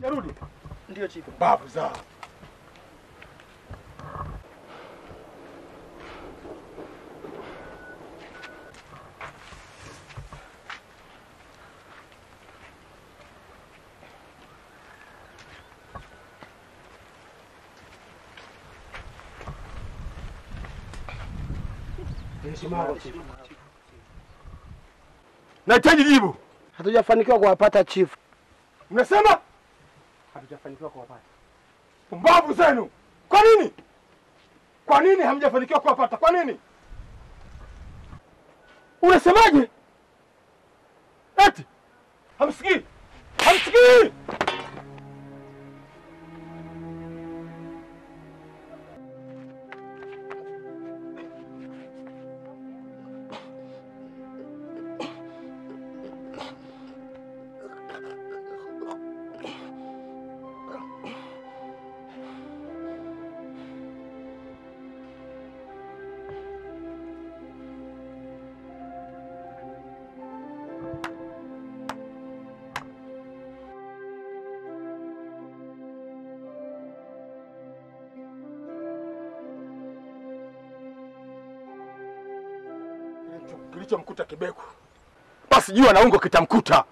Yarudi. Ndio chifu. Babu za. Heshima chifu. Nahitaji jibu. Hatujafanikiwa kuwapata chifu. Mnasema? Hamjafanikiwa kuwapata. Pumbavu zenu. Kwa nini? Kwa nini hamjafanikiwa kuwapata? Kwa nini? Unasemaje? Eti hamsikii. Hamsikii. Kilichomkuta Kibeku basi jua na ungo kitamkuta.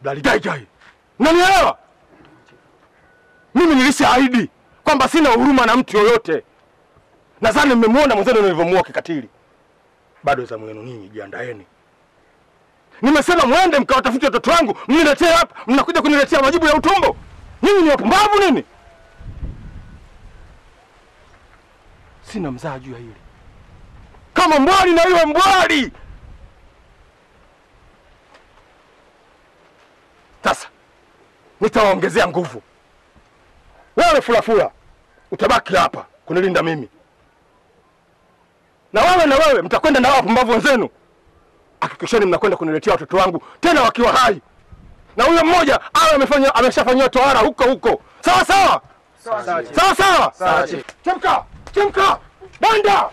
Blali dai. Unanielewa? Mimi nilishaahidi kwamba sina huruma na mtu yoyote. Nadhani mmemwona mwanzo nilivyomuua kikatili. Bado za mwenu nyinyi jiandaeni. Nimesema mwende mkawatafute watoto wangu, mniletee hapa, mnakuja kuniletea majibu ya utumbo. Nyinyi ni wapumbavu nini? Sina mzaa juu ya hili. Kama mbwali na iwe mbwali. Sasa nitawaongezea nguvu. Wale fulafula utabaki hapa kunilinda mimi. Na wewe mtakwenda na wao pumbavu wenzenu. Hakikisheni mnakwenda kuniletea watoto wangu tena wakiwa hai. Na huyo mmoja awe ameshafanywa tohara huko. Sawa sawa. Sawa. Chemka. Banda.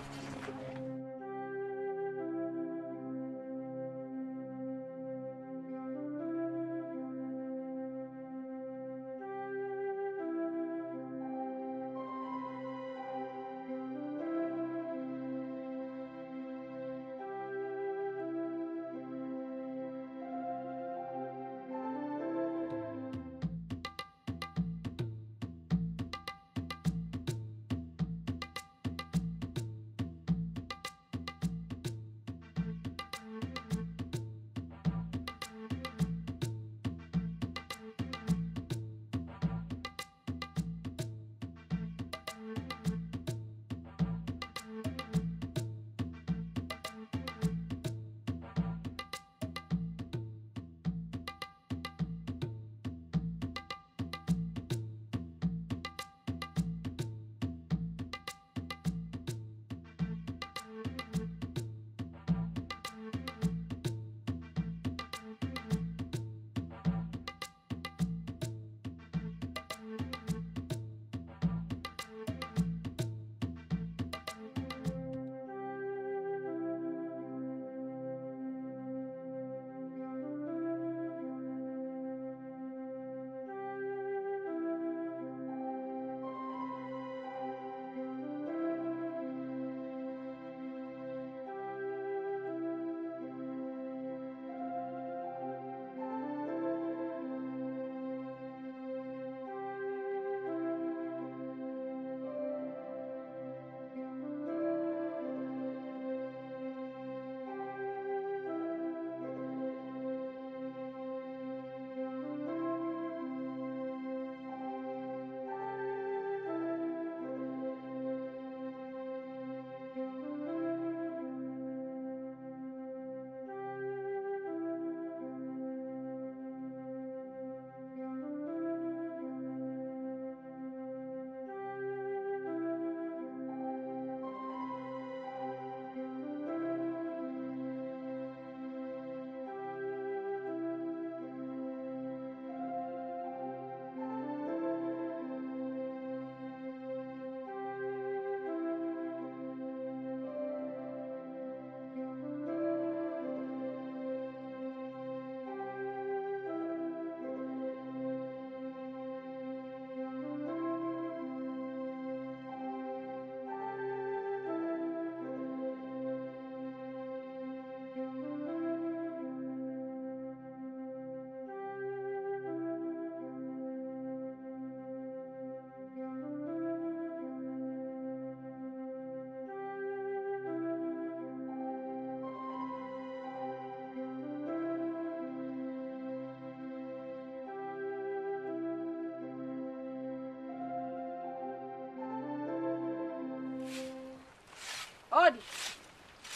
Odi.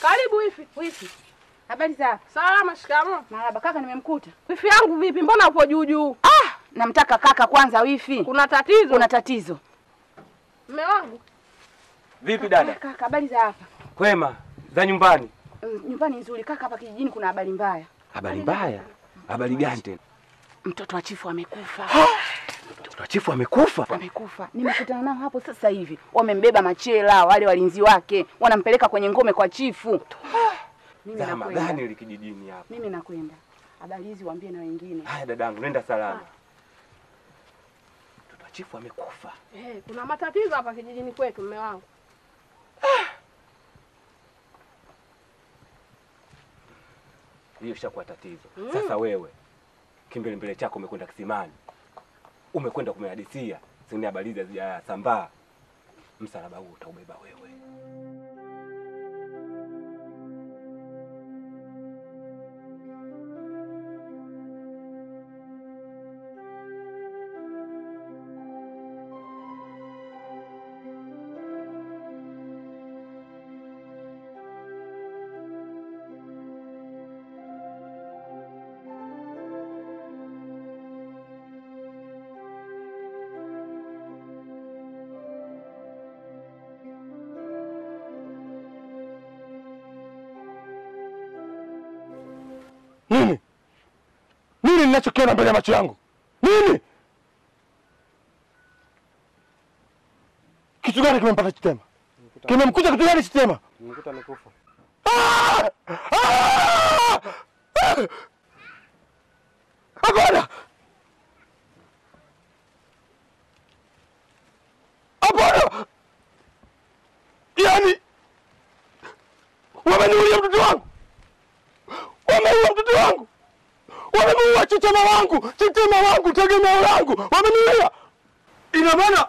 Karibu wifi. Habari zako? Salama, shikamoo. Marahaba kaka, nimemkuta. Wifi yangu vipi? Mbona upo juu juu? Namtaka kaka kwanza wifi. Kuna tatizo. Mume wangu. Vipi dada? Kaka, habari za hapa? Kwema. Za nyumbani? Nyumbani nzuri kaka, hapa kijijini kuna habari mbaya. Habari mbaya? Habari gani tena? Mtoto wa chifu amekufa. Chifu amekufa? Amekufa. Nimekutana nao hapo sasa hivi. Wamembeba machela wale walinzi wake. Wanampeleka kwenye ngome kwa chifu. Zama gani ile kijijini hapa? Mimi nakwenda. Habari hizi waambie na wengine. Haya dadangu, nenda salama. Mtoto wa chifu amekufa. Kuna matatizo hapa kijijini kwetu mume wangu. Hiyo ishakuwa tatizo. Sasa wewe kimbele mbele chako umekwenda kisimani. Umekwenda kumeadisia zingine habari za sambaa. Msalaba huu utaubeba wewe. Nini ninachokiona mbele ya macho yangu? Nini? Kitu gani kimempata Chitema? Kimemkuta kitu gani Chitema? Nimekuta amekufa. Agora! Agora! Yaani wameniulia mtoto wangu. Wamemuua Chitema wangu, tegemeo langu, wamemuua. Ina maana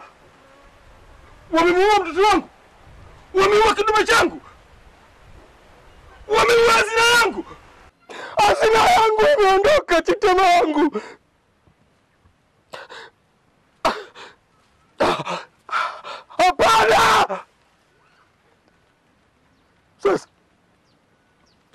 wamemuua mtoto wangu, wamemuua kidume changu, wamemuua hazina yangu. Hazina yangu imeondoka Chitema wangu. Hapana! Sasa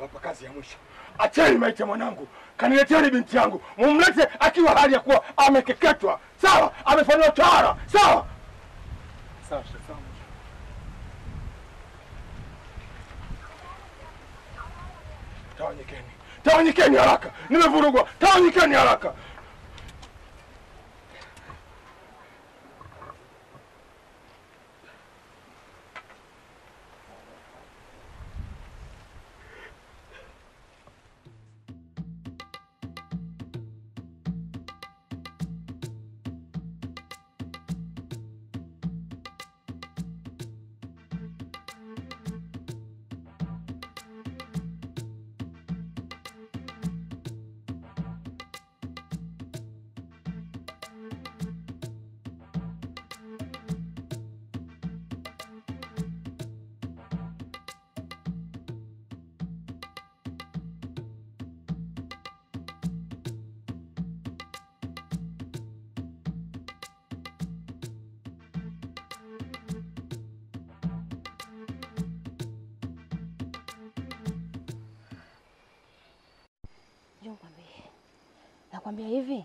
Wapa kazi ya mwisho. Acheni maiti ya mwanangu. Kanileteni binti yangu. Mumlete akiwa hali ya kuwa amekeketwa. Sawa, amefanyiwa tohara. Sawa. Sawa, sawa. Tawanyikeni. Tawanyikeni haraka. Nimevurugwa. Tawanyikeni haraka. Nakwambia hivi,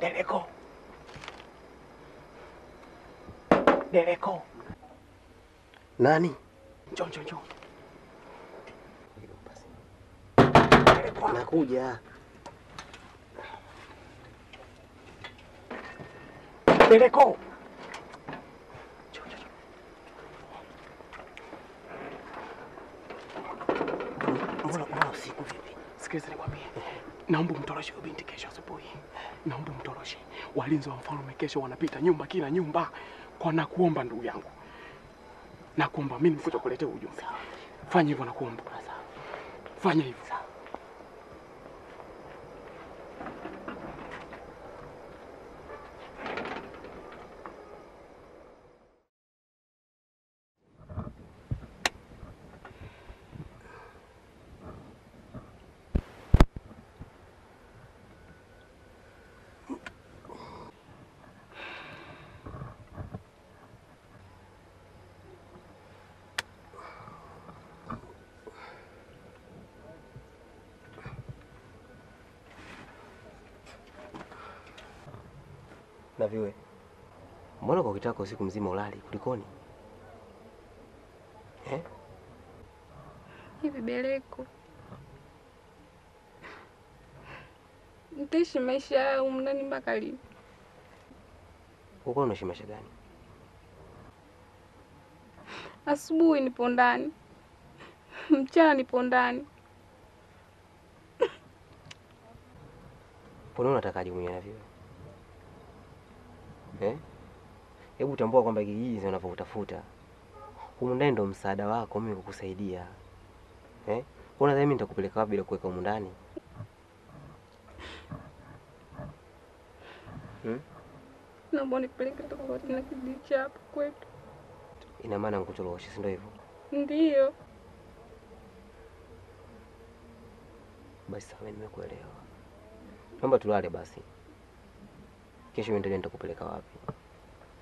Bereko, Dereko. Nani? Njoo. Nakuja. Dereko. Sikiliza nikwambie. Naomba mtoroshe binti kesho asubuhi. Naomba mtoroshe. Walinzi wa mfalme kesho wanapita nyumba kila nyumba. Kwa nakuomba ndugu yangu. Nakuomba mimi nifuta kuletea ujumbe. Fanya hivyo nakuomba. Fanya hivyo. Na viwe, mbona kwa kitako usiku mzima ulali, kulikoni? Hivi Dereko, nitaishi maisha ya umnani mpaka lini? Uko unaishi maisha gani? Asubuhi nipo ndani, mchana nipo ndani. Mbona unatakaje mwenye na viwe? Hebu tambua kwamba kijiji unavyotafuta huko ndani ndo msaada wako mimi kukusaidia. Unadhani mimi nitakupeleka wapi bila kuweka huko ndani? Naomba nipeleke kwa tena kijiji chapo kwetu. Ina maana nikutoroshe, si ndio hivyo? Ndio. Basi sawa, nimekuelewa. Naomba tulale basi. Kesho mimi nitakupeleka wapi?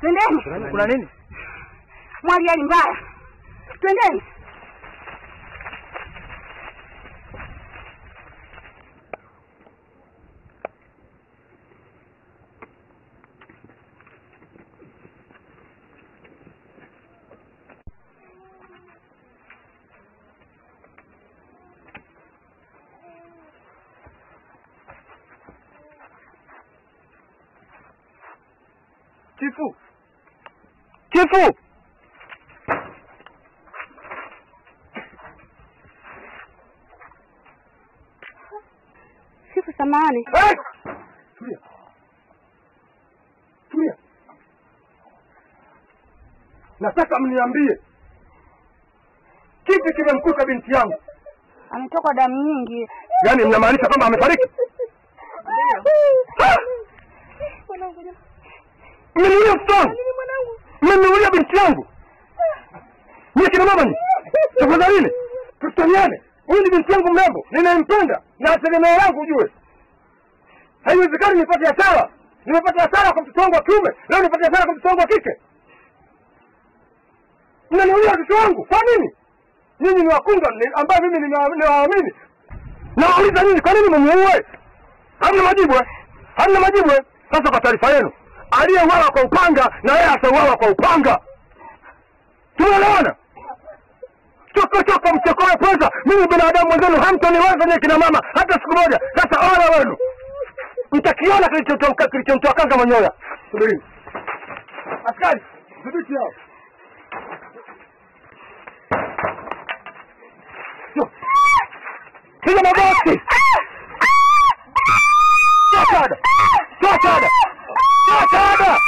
Twendeni. Kuna nini? Mwali ya mbaya. Twendeni. Chifu! Chifu samani. Hey! Tulia. Nataka mniambie kipi kimemkuta binti yangu? Ametoka damu nyingi. Yaani mnamaanisha kwamba amefariki? Mimi binti yangu. Mimi kina mama ni. Tafadhali, tutaniane. Huyu ni binti yangu mrembo, ninampenda na ategemea yangu ujue. Haiwezekani nipate hasara. Nimepata hasara kwa mtoto wangu wa kiume, leo nipate hasara kwa mtoto wangu wa kike. Mnaniulia mtoto wangu, kwa nini? Ninyi ni wakunga ambao mimi ninawaamini. Nauliza nini? Kwa nini mmemuua? Hamna majibu. Hamna majibu. Sasa kwa taarifa yenu, aliyeuawa kwa upanga na yeye asauawa kwa upanga. Tunaelewana? Tuko kumchukua pesa. Mimi binadamu mwenzenu hamtoniweza ni kina mama hata siku moja. Sasa ona wenu. Mtakiona kilichomtoa kanga manyoya. Subiri. Askari, dhibiti hao. Hizo magoti. Tohara. Tohara. Tohara.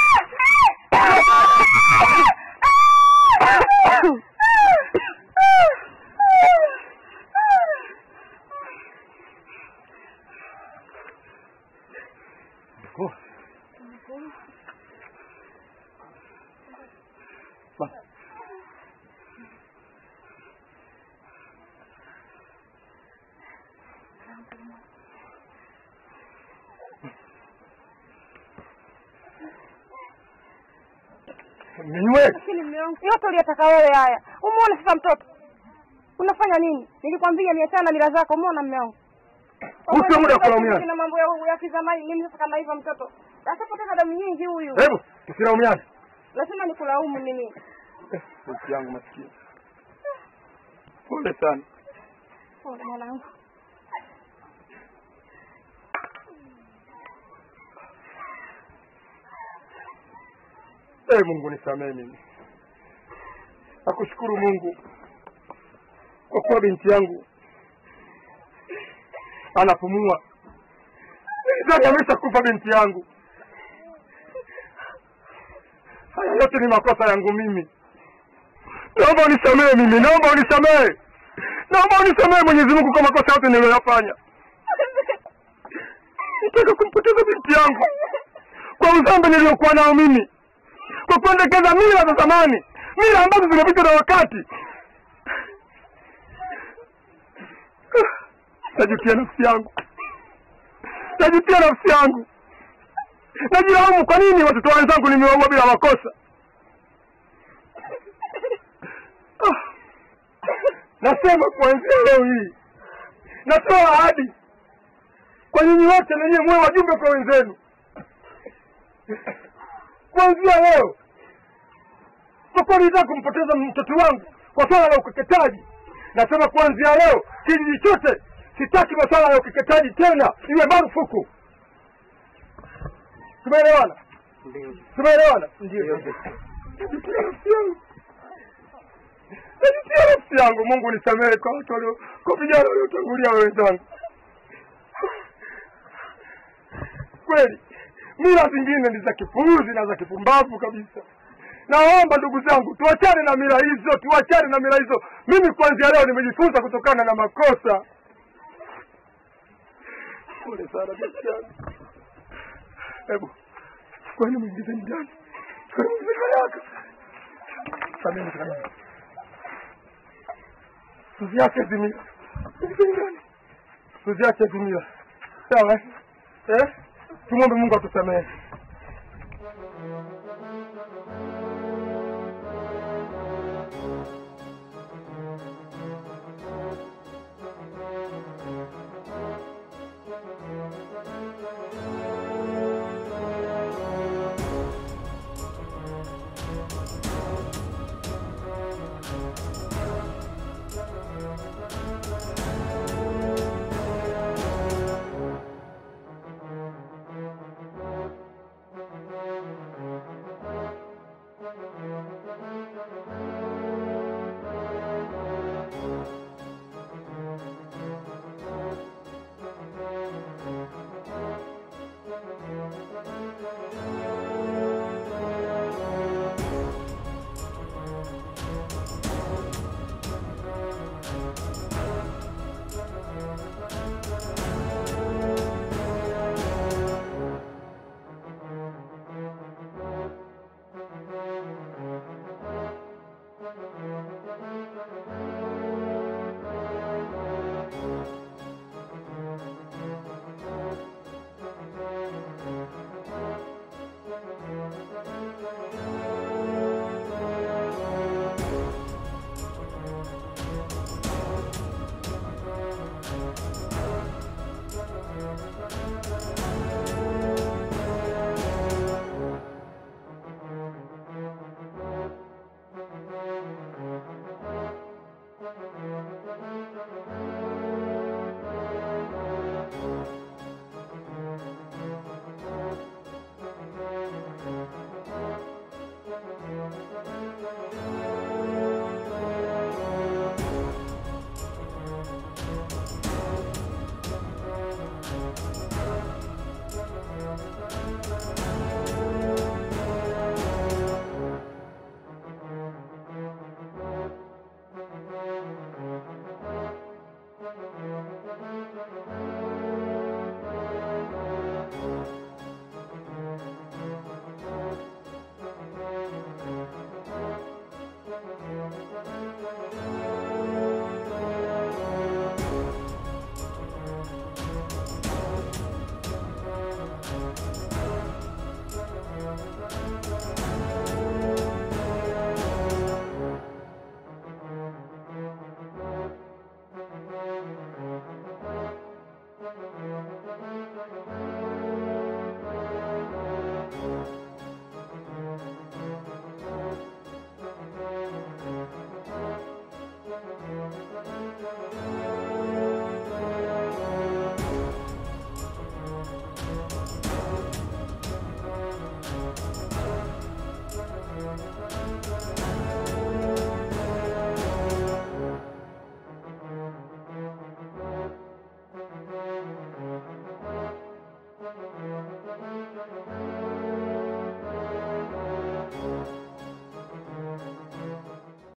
Yote uliyotaka wewe haya. Umeona sasa mtoto. Unafanya nini? Nilikwambia niachana na mila zako, umeona mume wangu. Usiwe muda kulaumia. Kuna mambo ya kizamani, mimi sasa kama hivyo mtoto. Sasa poteza damu nyingi huyu. Hebu, tusilaumiane. Lazima nikulaumu mimi. Mtoto wangu masikini. Pole sana. Pole mwanangu. Mungu nisamehe mimi. Nakushukuru Mungu kwa kuwa binti yangu anapumua. Ndio ameshakufa binti yangu. Haya yote ni makosa yangu mimi. Naomba unisamehe mimi, naomba unisamehe. Naomba unisamehe Mwenyezi Mungu kwa makosa yote niliyofanya. Nitaka kumpoteza binti yangu kwa uzambe niliokuwa nao mimi. Kwa kuendekeza mila za zamani. Mila ambazo zinapita na wakati. Najutia nafsi yangu. Najutia nafsi yangu. Najilaumu kwa nini watoto wenzangu nimewaua bila makosa. Nasema kuanzia leo hii. Natoa ahadi. Kwa nyinyi wote ninyi mwe wajumbe kwa wenzenu. Kuanzia leo. Sokoni za kumpoteza mtoto wangu kwa swala la ukeketaji. Nasema kuanzia leo kijiji chote sitaki maswala ya ukeketaji tena, iwe marufuku. Tumeelewana? Ndio. Tumeelewana? Ndio. Ndio nafsi yangu, Mungu nisamehe kwa watu walio kwa vijana waliotangulia wenzangu. Kweli mila zingine ni za kipuuzi na za kipumbavu kabisa. Naomba ndugu zangu tuachane na mila hizo, tuachane na mila hizo. Mimi kuanzia leo nimejifunza kutokana na makosa. Pole sana msichana. Hebu kwani mwingize ndani. Kwani mzika yako. Sameni sana. Tuziache zimila. Tuziache zimila. Sawa? Eh? Tumwombe Mungu atusamehe.